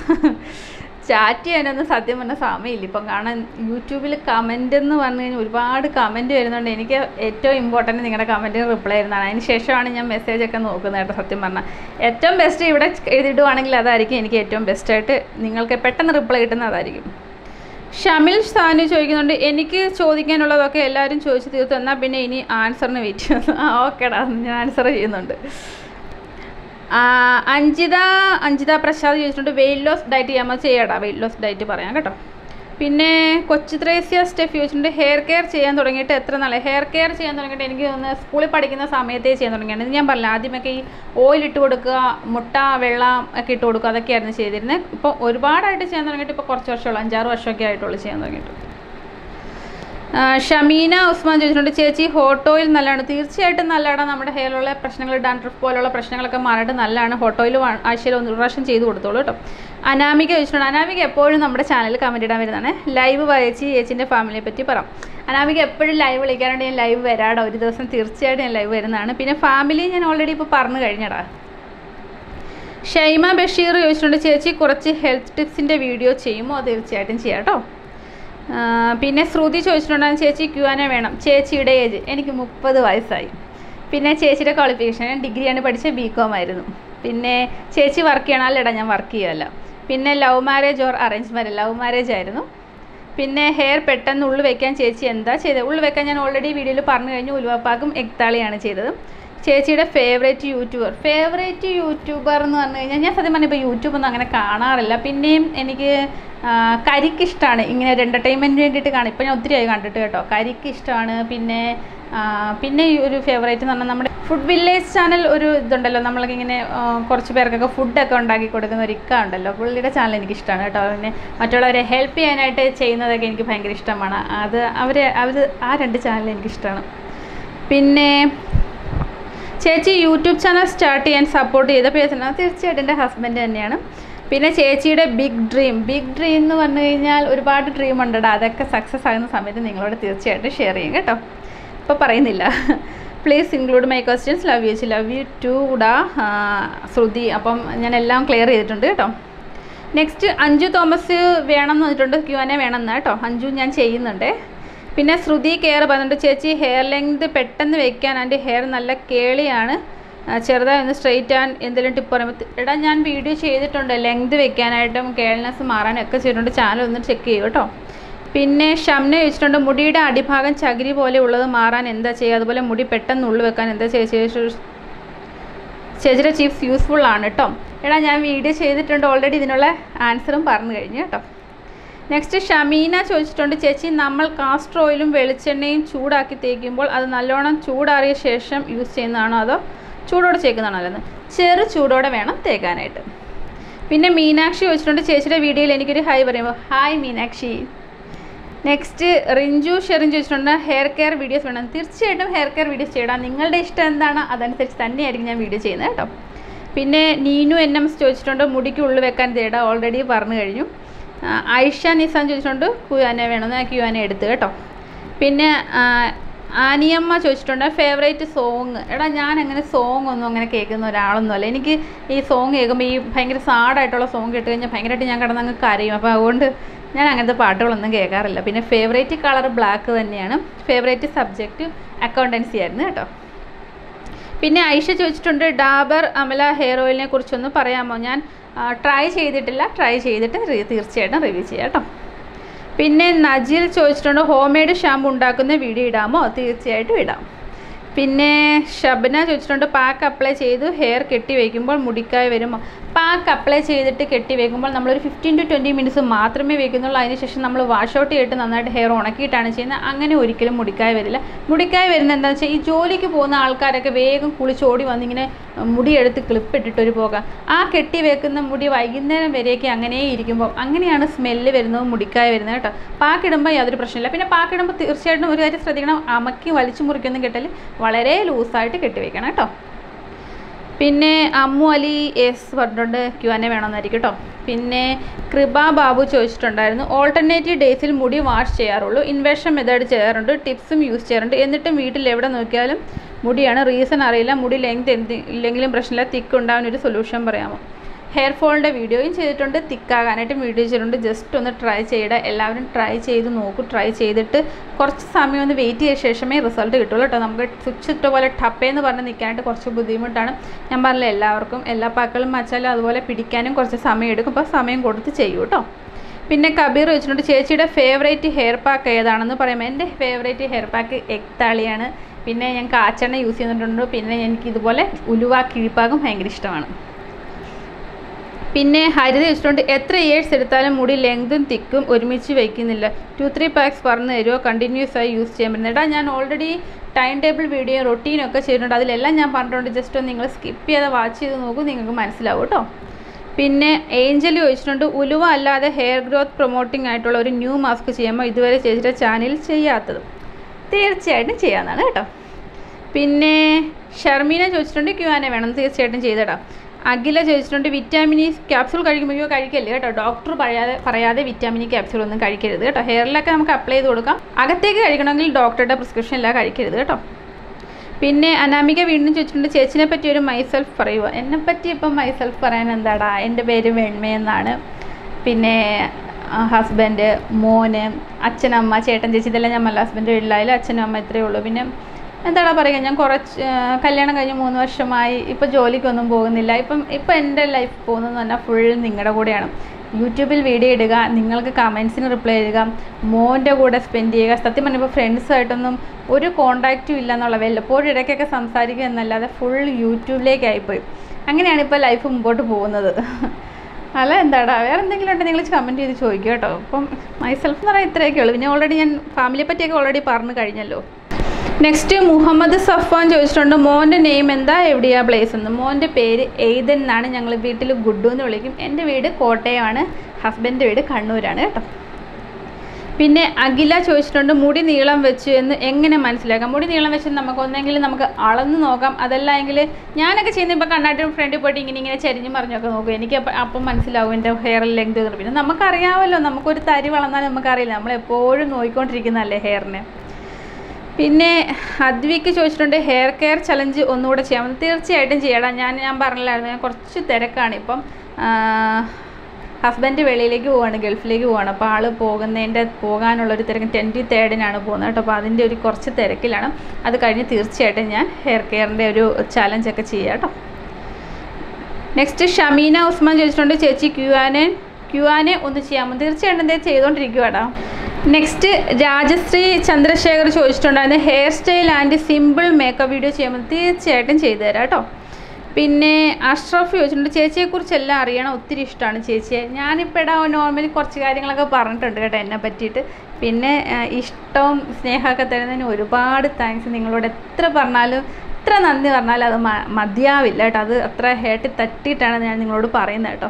ചാറ്റ് ചെയ്യാനൊന്നും സത്യം പറഞ്ഞ സമയമില്ല ഇപ്പം, കാരണം യൂട്യൂബിൽ കമൻ്റ് എന്ന് പറഞ്ഞു കഴിഞ്ഞാൽ ഒരുപാട് കമൻറ്റ് വരുന്നുണ്ട്. എനിക്ക് ഏറ്റവും ഇമ്പോർട്ടൻറ്റ് നിങ്ങളുടെ കമൻറ്റിന് റിപ്ലൈ തരുന്നതാണ്, അതിന് ശേഷമാണ് ഞാൻ മെസ്സേജൊക്കെ നോക്കുന്നത് കേട്ടോ. സത്യം പറഞ്ഞാൽ ഏറ്റവും ബെസ്റ്റ് ഇവിടെ എഴുതിയിടുവാണെങ്കിൽ അതായിരിക്കും എനിക്ക് ഏറ്റവും ബെസ്റ്റായിട്ട്, നിങ്ങൾക്ക് പെട്ടെന്ന് റിപ്ലൈ കിട്ടുന്നത് അതായിരിക്കും. ഷമിൽ സാനു ചോദിക്കുന്നുണ്ട്, എനിക്ക് ചോദിക്കാനുള്ളതൊക്കെ എല്ലാവരും ചോദിച്ച് തീർത്തു, എന്നാൽ പിന്നെ ഇനി ആൻസറിന് വെയിറ്റ് ചെയ്യുന്നു. ആ ഓക്കേടാ, ഞാൻ ആൻസർ ചെയ്യുന്നുണ്ട്. അഞ്ജിത പ്രസാദ് ചോദിച്ചിട്ടുണ്ട്, വെയിറ്റ് ലോസ് ഡയറ്റ് ചെയ്യാമോ? ചെയ്യാടാ, വെയിറ്റ് ലോസ് ഡയറ്റ് പറയാം കേട്ടോ. പിന്നെ കൊച്ചു ത്രേസ്യ സ്റ്റെഫ് ചോദിച്ചിട്ടുണ്ട്, ഹെയർ കെയർ ചെയ്യാൻ തുടങ്ങിയിട്ട് എത്ര നാളെ? ഹെയർ കെയർ ചെയ്യാൻ തുടങ്ങിയിട്ട് എനിക്ക് ഒന്ന് സ്കൂളിൽ പഠിക്കുന്ന സമയത്തേ ചെയ്യാൻ തുടങ്ങിയാണ്. ഞാൻ പറഞ്ഞില്ല, ആദ്യമൊക്കെ ഈ ഓയിൽ ഇട്ട് കൊടുക്കുക, മുട്ട വെള്ളം ഒക്കെ ഇട്ട് കൊടുക്കുക, അതൊക്കെയായിരുന്നു ചെയ്തിരുന്നത്. ഇപ്പോൾ ഒരുപാടായിട്ട് ചെയ്യാൻ തുടങ്ങിയിട്ട് ഇപ്പോൾ കുറച്ച് വർഷമുള്ളൂ, 5-6 വർഷമൊക്കെ ആയിട്ടുള്ളൂ ചെയ്യാൻ തുടങ്ങിയിട്ട്. ഷമീന ഉസ്മാൻ ചോദിച്ചിട്ടുണ്ട്, ചേച്ചി ഹോട്ട് ഓയിൽ നല്ലതാണ്? തീർച്ചയായിട്ടും നല്ലതാണ്. നമ്മുടെ ഹെയറിലുള്ള പ്രശ്നങ്ങൾ, ഡാൻഡ്രഫ് പോലുള്ള പ്രശ്നങ്ങളൊക്കെ മാറിയിട്ട് നല്ലതാണ്. ഹോട്ട് ഓയിൽ ആഴ്ചയിൽ 1 പ്രാവശ്യം ചെയ്ത് കൊടുത്തോളൂ കേട്ടോ. അനാമിക ചോദിച്ചിട്ടുണ്ട്, അനാമിക എപ്പോഴും നമ്മുടെ ചാനലിൽ കമൻറ്റ് ഇടാൻ വരുന്നതാണ്. ലൈവ് വരച്ച് ചേച്ചീൻ്റെ ഫാമിലിയെ പറ്റി പറ. അനാമിക എപ്പോഴും ലൈവ് വിളിക്കാറുണ്ട്, ഞാൻ ലൈവ് വരാടാ, ഒരു ദിവസം തീർച്ചയായിട്ടും ഞാൻ ലൈവ് വരുന്നതാണ്. പിന്നെ ഫാമിലി ഞാൻ ഓൾറെഡി ഇപ്പോൾ പറഞ്ഞു കഴിഞ്ഞടാ. ഷൈമ ബഷീർ ചോദിച്ചിട്ടുണ്ട്, ചേച്ചി കുറച്ച് ഹെൽത്ത് ടിപ്സിൻ്റെ വീഡിയോ ചെയ്യുമോ? തീർച്ചയായിട്ടും ചെയ്യാം കേട്ടോ. പിന്നെ ശ്രുതി ചോദിച്ചിട്ടുണ്ടായിരുന്നു, ചേച്ചി ക്യൂആനെ വേണം. ചേച്ചിയുടെ ഏജ് എനിക്ക് 30 വയസ്സായി. പിന്നെ ചേച്ചിയുടെ ക്വാളിഫിക്കേഷൻ, ഞാൻ ഡിഗ്രിയാണ് പഠിച്ചത്, BCom ആയിരുന്നു. പിന്നെ ചേച്ചി വർക്ക് ചെയ്യണമല്ലേടാ? ഞാൻ വർക്ക് ചെയ്യുമല്ല. പിന്നെ love marriage or arrange marriage? Love marriage ആയിരുന്നു. പിന്നെ ഹെയർ പെട്ടെന്ന് ഉള്ളു വയ്ക്കാൻ ചേച്ചി എന്താ ചെയ്തത്? ഉള്ളു വയ്ക്കാൻ ഞാൻ ഓൾറെഡി വീഡിയോയിൽ പറഞ്ഞു കഴിഞ്ഞു, ഉലുവാപ്പാക്കും എക്താളിയാണ് ചെയ്തത്. ചേച്ചിയുടെ ഫേവറേറ്റ് യൂട്യൂബർ എന്ന് പറഞ്ഞു കഴിഞ്ഞാൽ ഞാൻ സത്യം പറഞ്ഞാൽ ഇപ്പോൾ യൂട്യൂബൊന്നും അങ്ങനെ കാണാറില്ല. പിന്നെയും എനിക്ക് കരിക്കിഷ്ടമാണ്, ഇങ്ങനെ ഒരു എൻ്റർടൈൻമെൻറ്റിന് വേണ്ടിയിട്ട് കാണും. ഇപ്പോൾ ഞാൻ ഒത്തിരി ആയി കണ്ടിട്ട് കേട്ടോ, കരിക്കിഷ്ടമാണ്. പിന്നെ ഒരു ഫേവറേറ്റ് എന്ന് പറഞ്ഞാൽ നമ്മുടെ ഫുഡ് വില്ലേജ് ചാനൽ ഒരു ഇതുണ്ടല്ലോ, നമ്മൾക്കിങ്ങനെ കുറച്ച് പേർക്കൊക്കെ ഫുഡൊക്കെ ഉണ്ടാക്കി കൊടുക്കുന്ന ഒരു ഇക്ക ഉണ്ടല്ലോ, പുള്ളിയുടെ ചാനൽ എനിക്കിഷ്ടമാണ് കേട്ടോ. പിന്നെ മറ്റുള്ളവരെ ഹെൽപ്പ് ചെയ്യാനായിട്ട് ചെയ്യുന്നതൊക്കെ എനിക്ക് ഭയങ്കര ഇഷ്ടമാണ്. അവർ ആ 2 ചാനൽ എനിക്കിഷ്ടമാണ്. പിന്നെ ചേച്ചി യൂട്യൂബ് ചാനൽ സ്റ്റാർട്ട് ചെയ്യാൻ സപ്പോർട്ട് ചെയ്ത പേഴ്സൺ? തീർച്ചയായിട്ടും എൻ്റെ ഹസ്ബൻഡ് തന്നെയാണ്. പിന്നെ ചേച്ചിയുടെ ബിഗ് ഡ്രീം എന്ന് പറഞ്ഞു കഴിഞ്ഞാൽ ഒരുപാട് ഡ്രീം ഉണ്ടടാ, അതൊക്കെ സക്സസ് ആകുന്ന സമയത്ത് നിങ്ങളോട് തീർച്ചയായിട്ടും ഷെയർ ചെയ്യും കേട്ടോ. ഇപ്പോൾ പറയുന്നില്ല. Please include my questions. Love you too ഡാ ശ്രുതി. അപ്പം ഞാനെല്ലാം ക്ലിയർ ചെയ്തിട്ടുണ്ട് കേട്ടോ. നെക്സ്റ്റ് അഞ്ജു തോമസ് വേണം എന്ന് പറഞ്ഞിട്ടുണ്ട്, ക്യൂആനെ വേണം എന്നാണ് കേട്ടോ. അഞ്ജു ഞാൻ ചെയ്യുന്നുണ്ട്. പിന്നെ ശ്രുതി കെയർ പറഞ്ഞിട്ട്, ചേച്ചി ഹെയർ ലെങ്ത് പെട്ടെന്ന് വയ്ക്കാൻ, എൻ്റെ ഹെയർ നല്ല കേളിയാണ്, ചെറുതായി സ്ട്രെയിറ്റ് ആൻഡ് എന്തെങ്കിലും ടിപ്പ് പറയാൻ എടാ ഞാൻ വീഡിയോ ചെയ്തിട്ടുണ്ട് ലെങ്ത് വെക്കാനായിട്ടും കേൾനെസ് മാറാനൊക്കെ ചെയ്തിട്ടുണ്ട് ചാനൽ ഒന്ന് ചെക്ക് ചെയ്യൂ കേട്ടോ പിന്നെ ഷംന വെച്ചിട്ടുണ്ട് മുടിയുടെ അടിഭാഗം ചകിരി പോലെ ഉള്ളത് മാറാൻ എന്താ ചെയ്യുക അതുപോലെ മുടി പെട്ടെന്ന് ഉള്ളു വെക്കാൻ എന്താ ചെയ്യുക ചേച്ചിയുടെ ചിപ്സ് യൂസ്ഫുൾ ആണ് കേട്ടോ എടാ ഞാൻ വീഡിയോ ചെയ്തിട്ടുണ്ട് ഓൾറെഡി ഇതിനുള്ള ആൻസറും പറഞ്ഞു കഴിഞ്ഞു കേട്ടോ നെക്സ്റ്റ് ഷമീന ചോദിച്ചിട്ടുണ്ട് ചേച്ചി നമ്മൾ കാസ്റ്റർ ഓയിലും വെളിച്ചെണ്ണയും ചൂടാക്കി തേക്കുമ്പോൾ അത് നല്ലോണം ചൂടാറിയ ശേഷം യൂസ് ചെയ്യുന്നതാണോ അതോ ചൂടോടെ ചേക്കുന്നതാണോ അല്ലെന്ന് ചെറു ചൂടോടെ വേണം തേക്കാനായിട്ട് പിന്നെ മീനാക്ഷി ചോദിച്ചിട്ടുണ്ട് ചേച്ചിയുടെ വീഡിയോയിൽ എനിക്കൊരു ഹായ് പറയുമ്പോൾ ഹായ് മീനാക്ഷി നെക്സ്റ്റ് റിഞ്ചു ഷെറിൻ ചോദിച്ചിട്ടുണ്ട് ഹെയർ കെയർ വീഡിയോസ് വേണം തീർച്ചയായിട്ടും ഹെയർ കെയർ വീഡിയോസ് ചെയ്യണം നിങ്ങളുടെ ഇഷ്ടം എന്താണ് അതനുസരിച്ച് തന്നെയായിരിക്കും ഞാൻ വീഡിയോ ചെയ്യുന്നത് കേട്ടോ പിന്നെ നീനു എൻ എം എസ് ചോദിച്ചിട്ടുണ്ട് മുടിക്ക് ഉള്ളു വെക്കാൻ തേടാം ഓൾറെഡി പറഞ്ഞു കഴിഞ്ഞു ഐഷ നിസാൻ ചോദിച്ചിട്ടുണ്ട് ക്യുവാനെ വേണമെന്ന് ക്യുവാന എടുത്ത് കേട്ടോ പിന്നെ ആനിയമ്മ ചോദിച്ചിട്ടുണ്ട് ഫേവറേറ്റ് സോങ് എടാ ഞാൻ അങ്ങനെ സോങ് ഒന്നും അങ്ങനെ കേൾക്കുന്ന ഒരാളൊന്നും അല്ല എനിക്ക് ഈ സോങ് കേൾക്കുമ്പോൾ ഈ ഭയങ്കര സാഡായിട്ടുള്ള സോങ് കേട്ട് കഴിഞ്ഞാൽ ഭയങ്കരമായിട്ട് ഞാൻ കിടന്നങ്ങ് കരയും അപ്പോൾ അതുകൊണ്ട് ഞാൻ അങ്ങനത്തെ പാട്ടുകളൊന്നും കേൾക്കാറില്ല പിന്നെ ഫേവറേറ്റ് കളർ ബ്ലാക്ക് തന്നെയാണ് ഫേവറേറ്റ് സബ്ജക്റ്റ് അക്കൗണ്ടൻസി ആയിരുന്നു കേട്ടോ പിന്നെ ഐഷ ചോദിച്ചിട്ടുണ്ട് ഡാബർ അമല ഹെയർ ഓയിലിനെ കുറിച്ചൊന്ന് പറയാമോ ഞാൻ ട്രൈ ചെയ്തിട്ടില്ല ട്രൈ ചെയ്തിട്ട് തീർച്ചയായിട്ടും റിവ്യൂ ചെയ്യാം കേട്ടോ പിന്നെ നജീൽ ചോദിച്ചിട്ടുണ്ട് ഹോം മെയ്ഡ് ഷാമ്പു ഉണ്ടാക്കുന്ന വീഡിയോ ഇടാമോ തീർച്ചയായിട്ടും ഇടാം പിന്നെ ഷബ്ന ചോദിച്ചിട്ടുണ്ട് പാക്ക് അപ്ലൈ ചെയ്ത് ഹെയർ കെട്ടി വയ്ക്കുമ്പോൾ മുടിക്കായി വരുമോ പാക്ക് അപ്ലൈ ചെയ്തിട്ട് കെട്ടി വയ്ക്കുമ്പോൾ നമ്മളൊരു 15 to 20 minutes മാത്രമേ വയ്ക്കുന്നുള്ളൂ അതിനുശേഷം നമ്മൾ വാഷ് ഔട്ട് ചെയ്തിട്ട് നന്നായിട്ട് ഹെയർ ഉണക്കിയിട്ടാണ് ചെയ്യുന്നത് അങ്ങനെ ഒരിക്കലും മുടിക്കായി വരില്ല മുടിക്കായി വരുന്നത് എന്താണെന്ന് വെച്ചാൽ ഈ ജോലിക്ക് പോകുന്ന ആൾക്കാരൊക്കെ വേഗം കുളിച്ചോടി വന്നിങ്ങനെ മുടിയെടുത്ത് ക്ലിപ്പിട്ടിട്ടൊരു പോകാം ആ കെട്ടി വെക്കുന്ന മുടി വൈകുന്നേരം വരെയൊക്കെ അങ്ങനെ ഇരിക്കുമ്പോൾ അങ്ങനെയാണ് സ്മെല്ല് വരുന്നത് മുടിക്കായി വരുന്നത് കേട്ടോ പാക്കിടുമ്പോൾ യാതൊരു പ്രശ്നമില്ല പിന്നെ പാക്കിടുമ്പോൾ തീർച്ചയായിട്ടും ഒരു കാര്യം ശ്രദ്ധിക്കണം അമക്കി വലിച്ചു മുറിക്കുന്ന കെട്ടൽ വളരെ ലൂസായിട്ട് കെട്ടിവെക്കണം കേട്ടോ പിന്നെ അമ്മു അലി എസ് പറഞ്ഞിട്ടുണ്ട് ക്യുവാനെ വേണമെന്നായിരിക്കും കേട്ടോ പിന്നെ കൃപ ബാബു ചോദിച്ചിട്ടുണ്ടായിരുന്നു ഓൾട്ടർനേറ്റീവ് ഡേയ്സിൽ മുടി വാഷ് ചെയ്യാറുള്ളൂ ഇൻവേഷൻ മെത്തേഡ് ചെയ്യാറുണ്ട് ടിപ്സും യൂസ് ചെയ്യാറുണ്ട് എന്നിട്ടും വീട്ടിൽ എവിടെ നോക്കിയാലും മുടിയാണ് റീസൺ അറിയില്ല മുടി ലെങ്ത് എന്ത് ഇല്ലെങ്കിലും പ്രശ്നമില്ല തിക്ക് ഉണ്ടാകാനൊരു സൊല്യൂഷൻ പറയാമോ ഹെയർ ഫോളിൻ്റെ വീഡിയോയും ചെയ്തിട്ടുണ്ട് തിക്കാകാനായിട്ടും വീഡിയോ ചെയ്തിട്ടുണ്ട് ജസ്റ്റ് ഒന്ന് ട്രൈ ചെയ്യട എല്ലാവരും ട്രൈ ചെയ്ത് നോക്കൂ ട്രൈ ചെയ്തിട്ട് കുറച്ച് സമയം ഒന്ന് വെയിറ്റ് ചെയ്ത ശേഷമേ റിസൾട്ട് കിട്ടുള്ളൂ കേട്ടോ നമുക്ക് സ്വിച്ച് ഇട്ട പോലെ ടപ്പേന്ന് പറഞ്ഞ് നിൽക്കാനായിട്ട് കുറച്ച് ബുദ്ധിമുട്ടാണ് ഞാൻ പറഞ്ഞില്ല എല്ലാവർക്കും എല്ലാ പാക്കളും വച്ചാലും അതുപോലെ പിടിക്കാനും കുറച്ച് സമയം എടുക്കും അപ്പോൾ സമയം കൊടുത്ത് ചെയ്യൂ കേട്ടോ പിന്നെ കബീർ വെച്ചിട്ടുണ്ട് ചേച്ചിയുടെ ഫേവറേറ്റ് ഹെയർ പാക്ക് ഏതാണെന്ന് പറയുമ്പോൾ എൻ്റെ ഫേവറേറ്റ് ഹെയർ പാക്ക് എക്താളിയാണ് പിന്നെ ഞാൻ കാച്ചെണ്ണ യൂസ് ചെയ്യുന്നുണ്ട് പിന്നെ എനിക്കിതുപോലെ ഉലുവ കിഴിപ്പാകും ഭയങ്കര ഇഷ്ടമാണ് പിന്നെ ഹരിത വെച്ചിട്ടുണ്ട് എത്ര ഇയേഴ്സ് എടുത്താലും മുടി ലെങ്തും തിക്കും ഒരുമിച്ച് വയ്ക്കുന്നില്ല 2-3 packs പറഞ്ഞു തരുമോ കണ്ടിന്യൂസ് ആയി യൂസ് ചെയ്യാൻ പറ്റുന്ന ഏട്ടാ ഞാൻ ഓൾറെഡി ടൈം ടേബിൾ വീഡിയോ റൊട്ടീനൊക്കെ ചെയ്തിട്ടുണ്ട് അതിലെല്ലാം ഞാൻ പറഞ്ഞിട്ടുണ്ട് ജസ്റ്റ് ഒന്ന് നിങ്ങൾ സ്കിപ്പ് ചെയ്ത് വാച്ച് ചെയ്ത് നോക്കൂ നിങ്ങൾക്ക് മനസ്സിലാവും കേട്ടോ പിന്നെ ഏഞ്ചൽ ചോദിച്ചിട്ടുണ്ട് ഉലുവ അല്ലാതെ ഹെയർ ഗ്രോത്ത് പ്രൊമോട്ടിംഗ് ആയിട്ടുള്ള ഒരു ന്യൂ മാസ്ക് ചെയ്യാമോ ഇതുവരെ ചെയ്തിട്ട് ചാനലിൽ ചെയ്യാത്തത് തീർച്ചയായിട്ടും ചെയ്യാമെന്നാണ് കേട്ടോ പിന്നെ ഷർമീന ചോദിച്ചിട്ടുണ്ട് ക്യുവാന വേണം തീർച്ചയായിട്ടും ചെയ്തിടാം അഖില ചോദിച്ചിട്ടുണ്ട് വിറ്റാമിൻ ഇ ക്യാപ്സ്യൂൾ കഴിക്കുമ്പോൾ കഴിക്കല്ലേ കേട്ടോ ഡോക്ടർ പറയാതെ വിറ്റാമിൻ ഇ ക്യാപ്സ്യൂൾ ഒന്നും കഴിക്കരുത് കേട്ടോ ഹെയറിലൊക്കെ നമുക്ക് അപ്ലൈ ചെയ്ത് കൊടുക്കാം അകത്തേക്ക് കഴിക്കണമെങ്കിൽ ഡോക്ടറുടെ പ്രിസ്ക്രിപ്ഷൻ എല്ലാം കഴിക്കരുത് കേട്ടോ പിന്നെ അനാമിക വീണ്ടും ചോദിച്ചിട്ടുണ്ട് ചേച്ചിനെ പറ്റി ഒരു മൈസെൽഫ് പറയുക എന്നെപ്പറ്റി ഇപ്പം മൈസെൽഫ് പറയാൻ എന്താടാ എൻ്റെ പേര് വെണ്മയെന്നാണ് പിന്നെ ഹസ്ബൻഡ് മോന് അച്ഛനമ്മ ചേട്ടൻ ചേച്ചി ഇതെല്ലാം ഞാൻ മല്ല ഹസ്ബൻഡ് വീട്ടിലായാലും അച്ഛനും അമ്മ ഇത്രയേ ഉള്ളൂ പിന്നെ എന്താടാ പറയുക ഞാൻ കുറച്ച് കല്യാണം കഴിഞ്ഞ് 3 വർഷമായി ഇപ്പോൾ ജോലിക്കൊന്നും പോകുന്നില്ല ഇപ്പം എൻ്റെ ലൈഫ് പോകുന്നതെന്ന് പറഞ്ഞാൽ ഫുൾ നിങ്ങളുടെ കൂടെയാണ് യൂട്യൂബിൽ വീഡിയോ ഇടുക നിങ്ങൾക്ക് കമൻസിന് റിപ്ലൈ ചെയ്യുക മോൻ്റെ കൂടെ സ്പെൻഡ് ചെയ്യുക സത്യം പറഞ്ഞപ്പോൾ ഫ്രണ്ട്സായിട്ടൊന്നും ഒരു കോൺടാക്റ്റും ഇല്ല എന്നുള്ള വല്ലപ്പോഴും ഇടയ്ക്കൊക്കെ സംസാരിക്കുക എന്നല്ലാതെ ഫുൾ യൂട്യൂബിലേക്കായിപ്പോയി അങ്ങനെയാണ് ഇപ്പോൾ ലൈഫ് മുമ്പോട്ട് പോകുന്നത് അല്ല എന്താടാ വേറെ എന്തെങ്കിലും ഉണ്ടെങ്കിൽ നിങ്ങൾ കമൻറ്റ് ചെയ്ത് ചോദിക്കുക കേട്ടോ അപ്പം മൈസെൽഫ് എന്ന് പറയാൻ ഇത്രയൊക്കെ ഉള്ളൂ പിന്നെ ഓൾറെഡി ഞാൻ ഫാമിലിയെ പറ്റിയൊക്കെ ഓൾറെഡി പറഞ്ഞു കഴിഞ്ഞല്ലോ നെക്സ്റ്റ് മുഹമ്മദ് സഫ്വാൻ ചോദിച്ചിട്ടുണ്ട് മോൻ്റെ നെയിം എന്താ എവിടെയാണ് പ്ലേസ് എന്ന് മോൻ്റെ പേര് എയ്തൻ എന്നാണ് ഞങ്ങൾ വീട്ടിൽ ഗുഡു എന്ന് വിളിക്കും എൻ്റെ വീട് കോട്ടയമാണ് ഹസ്ബൻഡ് വീട് കണ്ണൂരാണ് കേട്ടോ പിന്നെ അഖില ചോദിച്ചിട്ടുണ്ട് മുടി നീളം വെച്ച് എന്ന് എങ്ങനെ മനസ്സിലാക്കാം മുടി നീളം വെച്ച് നമുക്ക് ഒന്നെങ്കിലും നമുക്ക് അളന്ന് നോക്കാം അതല്ല എങ്കിൽ ഞാനൊക്കെ ചെയ്യുന്ന ഇപ്പോൾ കണ്ണാട്ടും ഫ്രണ്ടിൽ പോയിട്ട് ഇങ്ങനെ ചരിഞ്ഞ് മറിഞ്ഞൊക്കെ നോക്കും എനിക്ക് അപ്പം മനസ്സിലാവും എൻ്റെ ഹെയർ ലെങ്ത് പിന്നെ നമുക്കറിയാമല്ലോ നമുക്കൊരു തരി വളർന്നാൽ നമുക്കറിയില്ല നമ്മളെപ്പോഴും നോക്കിക്കൊണ്ടിരിക്കുന്നതല്ലേ ഹെയറിനെ പിന്നെ അദ്വിക്ക് ചോദിച്ചിട്ടുണ്ട് ഹെയർ കെയർ ചലഞ്ച് ഒന്നുകൂടെ ചെയ്യാമെന്ന് തീർച്ചയായിട്ടും ചെയ്യടാം ഞാൻ പറഞ്ഞില്ലായിരുന്നു ഞാൻ കുറച്ച് തിരക്കാണ് ഇപ്പം ഹസ്ബൻഡ് വെളിയിലേക്ക് പോവാണ്, ഗൾഫിലേക്ക് പോവാണ്. അപ്പോൾ ആൾ പോകാനുള്ളൊരു തിരക്ക് 23rd-നാണ് പോകുന്നത് കേട്ടോ. അപ്പോൾ അതിൻ്റെ ഒരു കുറച്ച് തിരക്കിലാണ്. അത് കഴിഞ്ഞ് തീർച്ചയായിട്ടും ഞാൻ ഹെയർ കെയറിൻ്റെ ഒരു ചലഞ്ചൊക്കെ ചെയ്യാം കേട്ടോ. നെക്സ്റ്റ് ഷമീന ഉസ്മാൻ ചോദിച്ചിട്ടുണ്ട്, ചേച്ചി ക്യു ആൻ എ ഒന്ന് ചെയ്യാമോ? തീർച്ചയായിട്ടും എന്തെങ്കിലും ചെയ്തുകൊണ്ടിരിക്കുകയാടാ. നെക്സ്റ്റ് രാജശ്രീ ചന്ദ്രശേഖർ ചോദിച്ചിട്ടുണ്ടായിരുന്നു, hair style and simple makeup video ചെയ്യാമോ? തീർച്ചയായിട്ടും ചെയ്തു തരാം കേട്ടോ. പിന്നെ അഷ്റഫ് ചോദിച്ചിട്ടുണ്ട്, ചേച്ചിയെക്കുറിച്ചെല്ലാം അറിയണം, ഒത്തിരി ഇഷ്ടമാണ് ചേച്ചിയെ. ഞാനിപ്പോൾ ഇടാ നോർമലി കുറച്ച് കാര്യങ്ങളൊക്കെ പറഞ്ഞിട്ടുണ്ട് കേട്ടോ എന്നെ പറ്റിയിട്ട്. പിന്നെ ഇഷ്ടവും സ്നേഹമൊക്കെ തരുന്നതിന് ഒരുപാട് താങ്ക്സ്. നിങ്ങളോട് എത്ര പറഞ്ഞാലും എത്ര നന്ദി പറഞ്ഞാലും അത് മതിയാവില്ല കേട്ടോ. അത് അത്ര ഹേർട്ടിൽ തട്ടിയിട്ടാണ് ഞാൻ നിങ്ങളോട് പറയുന്നത് കേട്ടോ.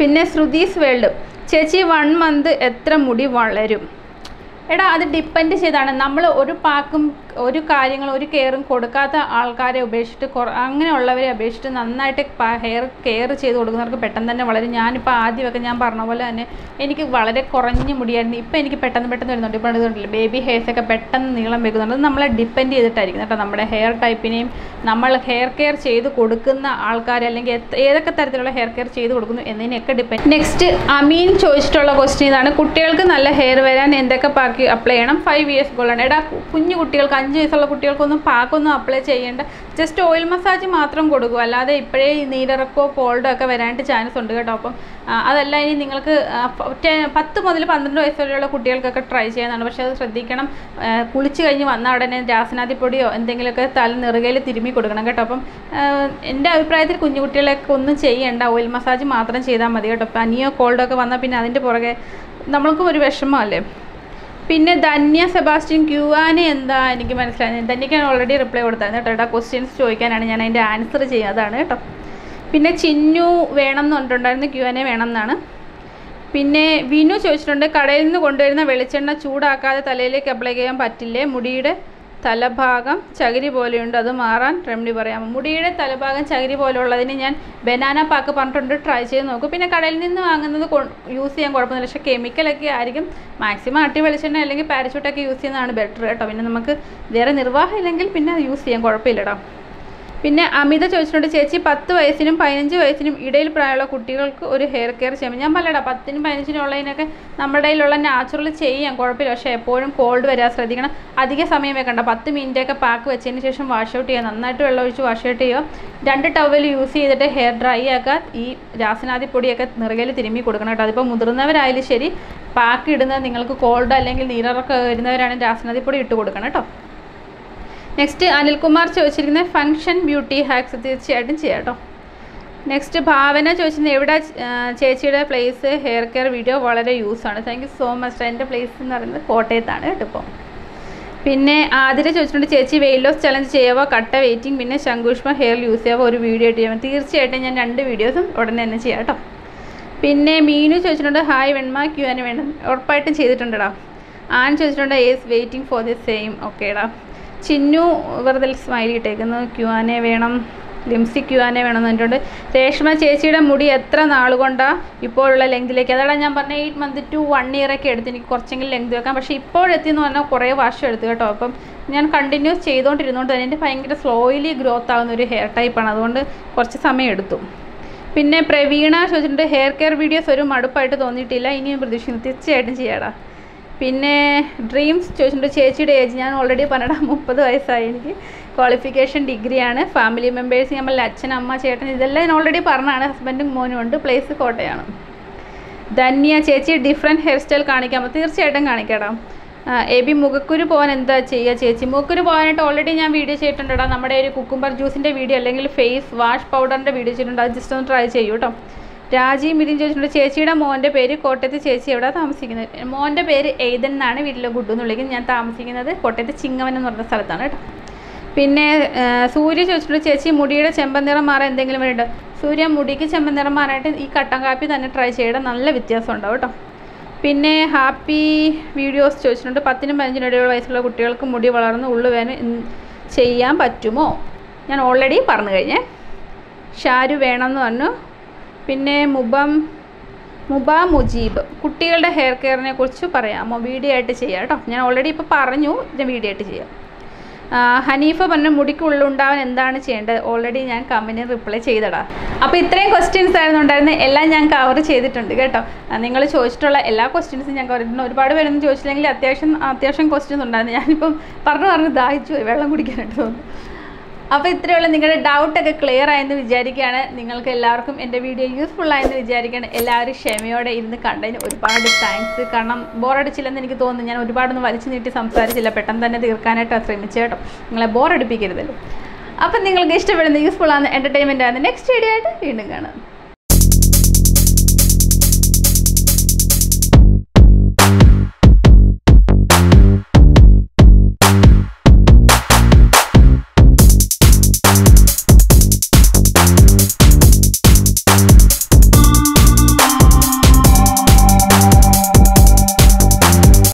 പിന്നെ ശ്രുതീസ് വേൾഡ്, ചേച്ചി 1 month എത്ര മുടി വളരും? എടാ അത് ഡിപ്പെൻഡ് ചെയ്താണ്. നമ്മൾ ഒരു പാക്കും ഒരു കാര്യങ്ങളും ഒരു കെയറും കൊടുക്കാത്ത ആൾക്കാരെ അപേക്ഷിച്ചിട്ട് അങ്ങനെയുള്ളവരെ അപേക്ഷിച്ചിട്ട് നന്നായിട്ട് ഹെയർ കെയർ ചെയ്ത് കൊടുക്കുന്നവർക്ക് പെട്ടെന്ന് തന്നെ വളരും. ഞാനിപ്പോൾ ആദ്യമൊക്കെ ഞാൻ പറഞ്ഞ പോലെ തന്നെ എനിക്ക് വളരെ കുറഞ്ഞ മുടിയായിരുന്നു. ഇപ്പോൾ എനിക്ക് പെട്ടെന്ന് വരുന്നുണ്ട്. ഇപ്പോൾ എടുത്തിട്ടില്ല ബേബി ഹെയർസൊക്കെ പെട്ടെന്ന് നീളം വെക്കുന്നുണ്ട്. അത് നമ്മളെ ഡിപ്പെൻഡ് ചെയ്തിട്ടായിരിക്കും കേട്ടോ. നമ്മുടെ ഹെയർ ടൈപ്പിനെയും നമ്മൾ ഹെയർ കെയർ ചെയ്ത് കൊടുക്കുന്ന ആൾക്കാർ അല്ലെങ്കിൽ ഏതൊക്കെ തരത്തിലുള്ള ഹെയർ കെയർ ചെയ്ത് കൊടുക്കുന്നു എന്നതിനെയൊക്കെ ഡിപ്പെൻഡ്. നെക്സ്റ്റ് അമീൻ ചോദിച്ചിട്ടുള്ള ക്വസ്റ്റ്യൻ ഇതാണ്, കുട്ടികൾക്ക് നല്ല ഹെയർ വരാൻ എന്തൊക്കെ പാക്ക് അപ്ലൈ ചെയ്യണം? 5 years ഗോളാണ്. എടാ കുഞ്ഞു കുട്ടികൾക്ക് 5 വയസ്സുള്ള കുട്ടികൾക്കൊന്നും പാക്കൊന്നും അപ്ലൈ ചെയ്യേണ്ട. ജസ്റ്റ് ഓയിൽ മസാജ് മാത്രം കൊടുക്കുക. അല്ലാതെ ഇപ്പോഴേ നീരിറക്കോ കോൾഡോ ഒക്കെ വരാനായിട്ട് ചാൻസ് ഉണ്ട് കേട്ടോ. അപ്പം അതല്ല, ഇനി നിങ്ങൾക്ക് 10 മുതൽ 12 വയസ്സ് വരെയുള്ള കുട്ടികൾക്കൊക്കെ ട്രൈ ചെയ്യാനാണ്. പക്ഷേ അത് ശ്രദ്ധിക്കണം, കുളിച്ച് കഴിഞ്ഞ് വന്ന ഉടനെ രാസനാദിപ്പൊടിയോ എന്തെങ്കിലുമൊക്കെ തല നെറുകയിൽ തിരുമ്മി കൊടുക്കണം കേട്ടോ. അപ്പം എൻ്റെ അഭിപ്രായത്തിൽ കുഞ്ഞുകുട്ടികളെയൊക്കെ ഒന്നും ചെയ്യേണ്ട, ഓയിൽ മസാജ് മാത്രം ചെയ്താൽ മതി കേട്ടോ. പനിയോ കോൾഡോ ഒക്കെ വന്നാൽ പിന്നെ അതിൻ്റെ പുറകെ നമ്മൾക്കും ഒരു വിഷമമല്ലേ. പിന്നെ ധന്യ സെബാസ്റ്റ്യൻ, ക്യു ആനെ എന്താ? എനിക്ക് മനസ്സിലായി. ധന്യയ്ക്ക് ഞാൻ ഓൾറെഡി റിപ്ലൈ കൊടുത്തായിരുന്നു കേട്ടോ. ക്വസ്റ്റ്യൻസ് ചോദിക്കാനാണ് ഞാൻ അതിൻ്റെ ആൻസർ ചെയ്യുന്നതാണ് കേട്ടോ. പിന്നെ ചിന്നു വേണം എന്ന് പറഞ്ഞിട്ടുണ്ടായിരുന്നു, ക്യു ആനെ വേണം എന്നാണ്. പിന്നെ വിനു ചോദിച്ചിട്ടുണ്ട്, കടയിൽ നിന്ന് കൊണ്ടുവരുന്ന വെളിച്ചെണ്ണ ചൂടാക്കാതെ തലയിലേക്ക് അപ്ലൈ ചെയ്യാൻ പറ്റില്ലേ? മുടിയുടെ തലഭാഗം ചകിരി പോലെയുണ്ട്, അത് മാറാൻ റെമഡി പറയാമോ? മുടിയുടെ തലഭാഗം ചകിരി പോലെയുള്ളതിന് ഞാൻ ബനാന പാക്ക് പറഞ്ഞിട്ടുണ്ട്, ട്രൈ ചെയ്ത് നോക്കും. പിന്നെ കടയിൽ നിന്ന് വാങ്ങുന്നത് യൂസ് ചെയ്യാൻ കുഴപ്പമൊന്നുമില്ല, പക്ഷേ കെമിക്കലൊക്കെ ആയിരിക്കും. മാക്സിമം ആട്ടി വെളിച്ചെണ്ണ അല്ലെങ്കിൽ പാരച്യൂട്ടൊക്കെ യൂസ് ചെയ്യുന്നതാണ് ബെറ്റർ കേട്ടോ. പിന്നെ നമുക്ക് വേറെ നിർവാഹം ഇല്ലെങ്കിൽ പിന്നെ അത് യൂസ് ചെയ്യാൻ കുഴപ്പമില്ലടാ. പിന്നെ അമിത ചോദിച്ചിട്ടുണ്ട്, ചേച്ചി 10 വയസ്സിനും 15 വയസ്സിനും ഇടയിൽ പ്രായമുള്ള കുട്ടികൾക്ക് ഒരു ഹെയർ കെയർ ചെയ്യുമ്പോൾ? ഞാൻ പറയടാ, 10-15 ഉള്ളതിനൊക്കെ നമ്മുടെ കയ്യിലുള്ള നാച്ചുറൽ ചെയ്യാം, കുഴപ്പമില്ല. പക്ഷേ എപ്പോഴും കോൾഡ് വരാൻ ശ്രദ്ധിക്കണം. അധിക സമയം വെക്കണ്ട, 10 മിനിറ്റൊക്കെ പാക്ക് വെച്ചതിന് ശേഷം വാഷ് ഔട്ട് ചെയ്യുക. നന്നായിട്ട് വെള്ളം ഒഴിച്ച് വാഷ് ഔട്ട് ചെയ്യുക. 2 towel യൂസ് ചെയ്തിട്ട് ഹെയർ ഡ്രൈ ആക്കുക. ഈ രാസനാദി പൊടിയൊക്കെ നിറകിൽ തിരുമ്മി കൊടുക്കണം കേട്ടോ. അതിപ്പോൾ മുതിർന്നവരായാലും ശരി, പാക്ക് ഇടുന്നത് നിങ്ങൾക്ക് കോൾഡ് അല്ലെങ്കിൽ നീരിറക്കം വരുന്നവരാണെങ്കിൽ രാസനാദി പൊടി ഇട്ട് കൊടുക്കണം കേട്ടോ. നെക്സ്റ്റ് അനിൽകുമാർ ചോദിച്ചിരിക്കുന്ന ഫംഗ്ഷൻ ബ്യൂട്ടി ഹാക്സ് തീർച്ചയായിട്ടും ചെയ്യാം കേട്ടോ. നെക്സ്റ്റ് ഭാവന ചോദിച്ചിരുന്നത്, എവിടെ ചേച്ചിയുടെ പ്ലേസ്? ഹെയർ കെയർ വീഡിയോ വളരെ യൂസാണ്. Thank you so much. എൻ്റെ പ്ലേസ് എന്ന് പറയുന്നത് കോട്ടയത്താണ് കേട്ടോ ഇപ്പോൾ. പിന്നെ ആതിര ചോദിച്ചിട്ടുണ്ട്, ചേച്ചി വെയിറ്റ് ലോസ് ചലഞ്ച് ചെയ്യാവോ? കട്ട വെയിറ്റിംഗ് പിന്നെ ശങ്കുഷ്മ ഹെയർ യൂസ് ചെയ്യാവോ? ഒരു വീഡിയോ ഇട്ട് ചെയ്യാമോ? തീർച്ചയായിട്ടും ഞാൻ 2 വീഡിയോസും ഉടനെ തന്നെ ചെയ്യാം കേട്ടോ. പിന്നെ മീനു ചോദിച്ചിട്ടുണ്ട്, ഹായ് വെൺമ, ക്യു ആൻ വേണ്ട? ഉറപ്പായിട്ടും ചെയ്തിട്ടുണ്ടടാ. ആൻ ചോദിച്ചിട്ടുണ്ട്, is waiting for the same. ഓക്കേടാ. ചിന്നു വെറുതെ സ്മൈലി ഇട്ടേക്കുന്നു. ക്യു ആനെ വേണം. ലിംസി ക്യു ആനെ വേണം എന്ന് പറഞ്ഞിട്ടുണ്ട്. രേഷ്മ, ചേച്ചിയുടെ മുടി എത്ര നാളുകൊണ്ടാണ് ഇപ്പോഴുള്ള ലെങ്തിലേക്ക്? അതാണ് ഞാൻ പറഞ്ഞ 8 month to 1 year-ഒക്കെ എടുത്ത് എനിക്ക് കുറച്ചെങ്കിലും ലെങ്ത് വെക്കാം. പക്ഷേ ഇപ്പോഴെത്തിയെന്ന് പറഞ്ഞാൽ കുറേ വർഷം എടുത്തു കേട്ടോ. അപ്പം ഞാൻ കണ്ടിന്യൂസ് ചെയ്തുകൊണ്ടിരുന്നതുകൊണ്ട് തന്നെ എൻ്റെ ഭയങ്കര സ്ലോയിലി ഗ്രോത്ത് ആകുന്ന ഒരു ഹെയർ ടൈപ്പാണ്. അതുകൊണ്ട് കുറച്ച് സമയം എടുത്തു. പിന്നെ പ്രവീണ ചോദിച്ചിട്ടുണ്ട്, ഹെയർ കെയർ വീഡിയോസ് ഒരു മടുപ്പായിട്ട് തോന്നിയിട്ടില്ല, ഇനിയും പ്രതീക്ഷിക്കുന്നു? തീർച്ചയായിട്ടും ചെയ്യാടാ. പിന്നെ ഡ്രീംസ് ചോദിച്ചിട്ടുണ്ട്, ചേച്ചിയുടെ ഏജ്? ഞാൻ ഓൾറെഡി പറഞ്ഞ 30 വയസ്സായി. എനിക്ക് ക്വാളിഫിക്കേഷൻ ഡിഗ്രിയാണ്. ഫാമിലി മെമ്പേഴ്സ് ഞാൻ പറഞ്ഞ അച്ഛൻ, അമ്മ, ചേട്ടൻ, ഇതെല്ലാം ഞാൻ ഓൾറെഡി പറഞ്ഞാണ്. ഹസ്ബൻഡും മോനും ഉണ്ട്. പ്ലേസ് കോട്ടയാണ്. ധന്യ, ചേച്ചി ഡിഫറെൻറ്റ് ഹെയർ സ്റ്റൈൽ കാണിക്കാമോ? തീർച്ചയായിട്ടും കാണിക്കാം. എബി, മുഖക്കുരു പോകാൻ എന്താ ചെയ്യുക? ചേച്ചി മുഖക്കുരു പോകാനായിട്ട് ഓൾറെഡി ഞാൻ വീഡിയോ ചെയ്തിട്ടുണ്ടോ. നമ്മുടെ ഒരു കുക്കുംബർ ജ്യൂസിൻ്റെ വീഡിയോ അല്ലെങ്കിൽ ഫേസ് വാഷ് പൗഡറിൻ്റെ വീഡിയോ ചെയ്തിട്ടുണ്ട്. അത് ജസ്റ്റ് ഒന്ന് ട്രൈ ചെയ്യൂ കേട്ടോ. രാജീവ് മിഥുൻ ചോദിച്ചിട്ടുണ്ട്, ചേച്ചിയുടെ മോൻ്റെ പേര്? കോട്ടയത്ത്. ചേച്ചി എവിടെ താമസിക്കുന്നത്? മോൻ്റെ പേര് എയ്തൻ എന്നാണ്. വീട്ടിലെ ഗുഡ് എന്ന് വിളിക്കുന്നത്. ഞാൻ താമസിക്കുന്നത് കോട്ടയത്ത് ചിങ്ങവൻ എന്ന് പറഞ്ഞ സ്ഥലത്താണ് കേട്ടോ. പിന്നെ സൂര്യ ചോദിച്ചിട്ടുണ്ട്, ചേച്ചി മുടിയുടെ ചെമ്പൻ നിറം മാറാൻ എന്തെങ്കിലും വേണ്ടോ? സൂര്യ, മുടിക്ക് ചെമ്പൻ നിറം മാറാനായിട്ട് ഈ കട്ടൻ കാപ്പി തന്നെ ട്രൈ ചെയ്യണം, നല്ല വ്യത്യാസം ഉണ്ടാവും കേട്ടോ. പിന്നെ ഹാപ്പി വീഡിയോസ് ചോദിച്ചിട്ടുണ്ട്, 10-15 വയസ്സുള്ള കുട്ടികൾക്ക് മുടി വളർന്ന് ഉള്ളുവേന ചെയ്യാൻ പറ്റുമോ? ഞാൻ ഓൾറെഡി പറഞ്ഞു കഴിഞ്ഞേ. ഷാരു വേണമെന്ന് പറഞ്ഞു. പിന്നെ മുബ മുജീബ്, കുട്ടികളുടെ ഹെയർ കെയറിനെ കുറിച്ച് പറയാമോ? വീഡിയോ ആയിട്ട് ചെയ്യാം കേട്ടോ. ഞാൻ ഓൾറെഡി ഇപ്പോൾ പറഞ്ഞു, ഞാൻ വീഡിയോ ആയിട്ട് ചെയ്യാം. ഹനീഫ പറഞ്ഞ മുടിക്കുള്ളുണ്ടാവാൻ എന്താണ് ചെയ്യേണ്ടത്? ഓൾറെഡി ഞാൻ കമൻറ്റിന് റിപ്ലൈ ചെയ്തടാ. അപ്പോൾ ഇത്രയും ക്വസ്റ്റ്യൻസ് ആയിരുന്നു ഉണ്ടായിരുന്നത്, എല്ലാം ഞാൻ കവർ ചെയ്തിട്ടുണ്ട് കേട്ടോ. നിങ്ങൾ ചോദിച്ചിട്ടുള്ള എല്ലാ ക്വസ്റ്റ്യൻസും ഞാൻ കവർ ചെയ്തിട്ടുണ്ട്. ഒരുപാട് പേരൊന്നും ചോദിച്ചില്ലെങ്കിൽ അത്യാവശ്യം ക്വസ്റ്റ്യൻസ് ഉണ്ടായിരുന്നു. ഞാനിപ്പം പറഞ്ഞു ദാഹിച്ചു പോയി, വെള്ളം കുടിക്കാനായിട്ട് തോന്നുന്നു. അപ്പോൾ ഇത്രയുള്ള നിങ്ങളുടെ ഡൗട്ടൊക്കെ ക്ലിയർ ആയെന്ന് വിചാരിക്കുകയാണ്. നിങ്ങൾക്ക് എല്ലാവർക്കും എൻ്റെ വീഡിയോ യൂസ്ഫുൾ ആയെന്ന് വിചാരിക്കുകയാണ്. എല്ലാവരും ക്ഷമയോടെ ഇരുന്ന് കണ്ടതിന് ഒരുപാട് താങ്ക്സ്. കാരണം ബോറടിച്ചില്ലെന്ന് എനിക്ക് തോന്നുന്നു. ഞാൻ ഒരുപാടൊന്നും വലിച്ചു നീട്ടി സംസാരിച്ചില്ല, പെട്ടെന്ന് തന്നെ തീർക്കാനായിട്ടാണ് ശ്രമിച്ചു കേട്ടോ. നിങ്ങളെ ബോറടിപ്പിക്കരുതല്ലോ. അപ്പം നിങ്ങൾക്ക് ഇഷ്ടപ്പെടുന്ന യൂസ്ഫുൾ ആണ്, എൻ്റർടൈൻമെൻ്റ് ആണ്. നെക്സ്റ്റ് വീഡിയോ ആയിട്ട് വീണ്ടും കാണാം.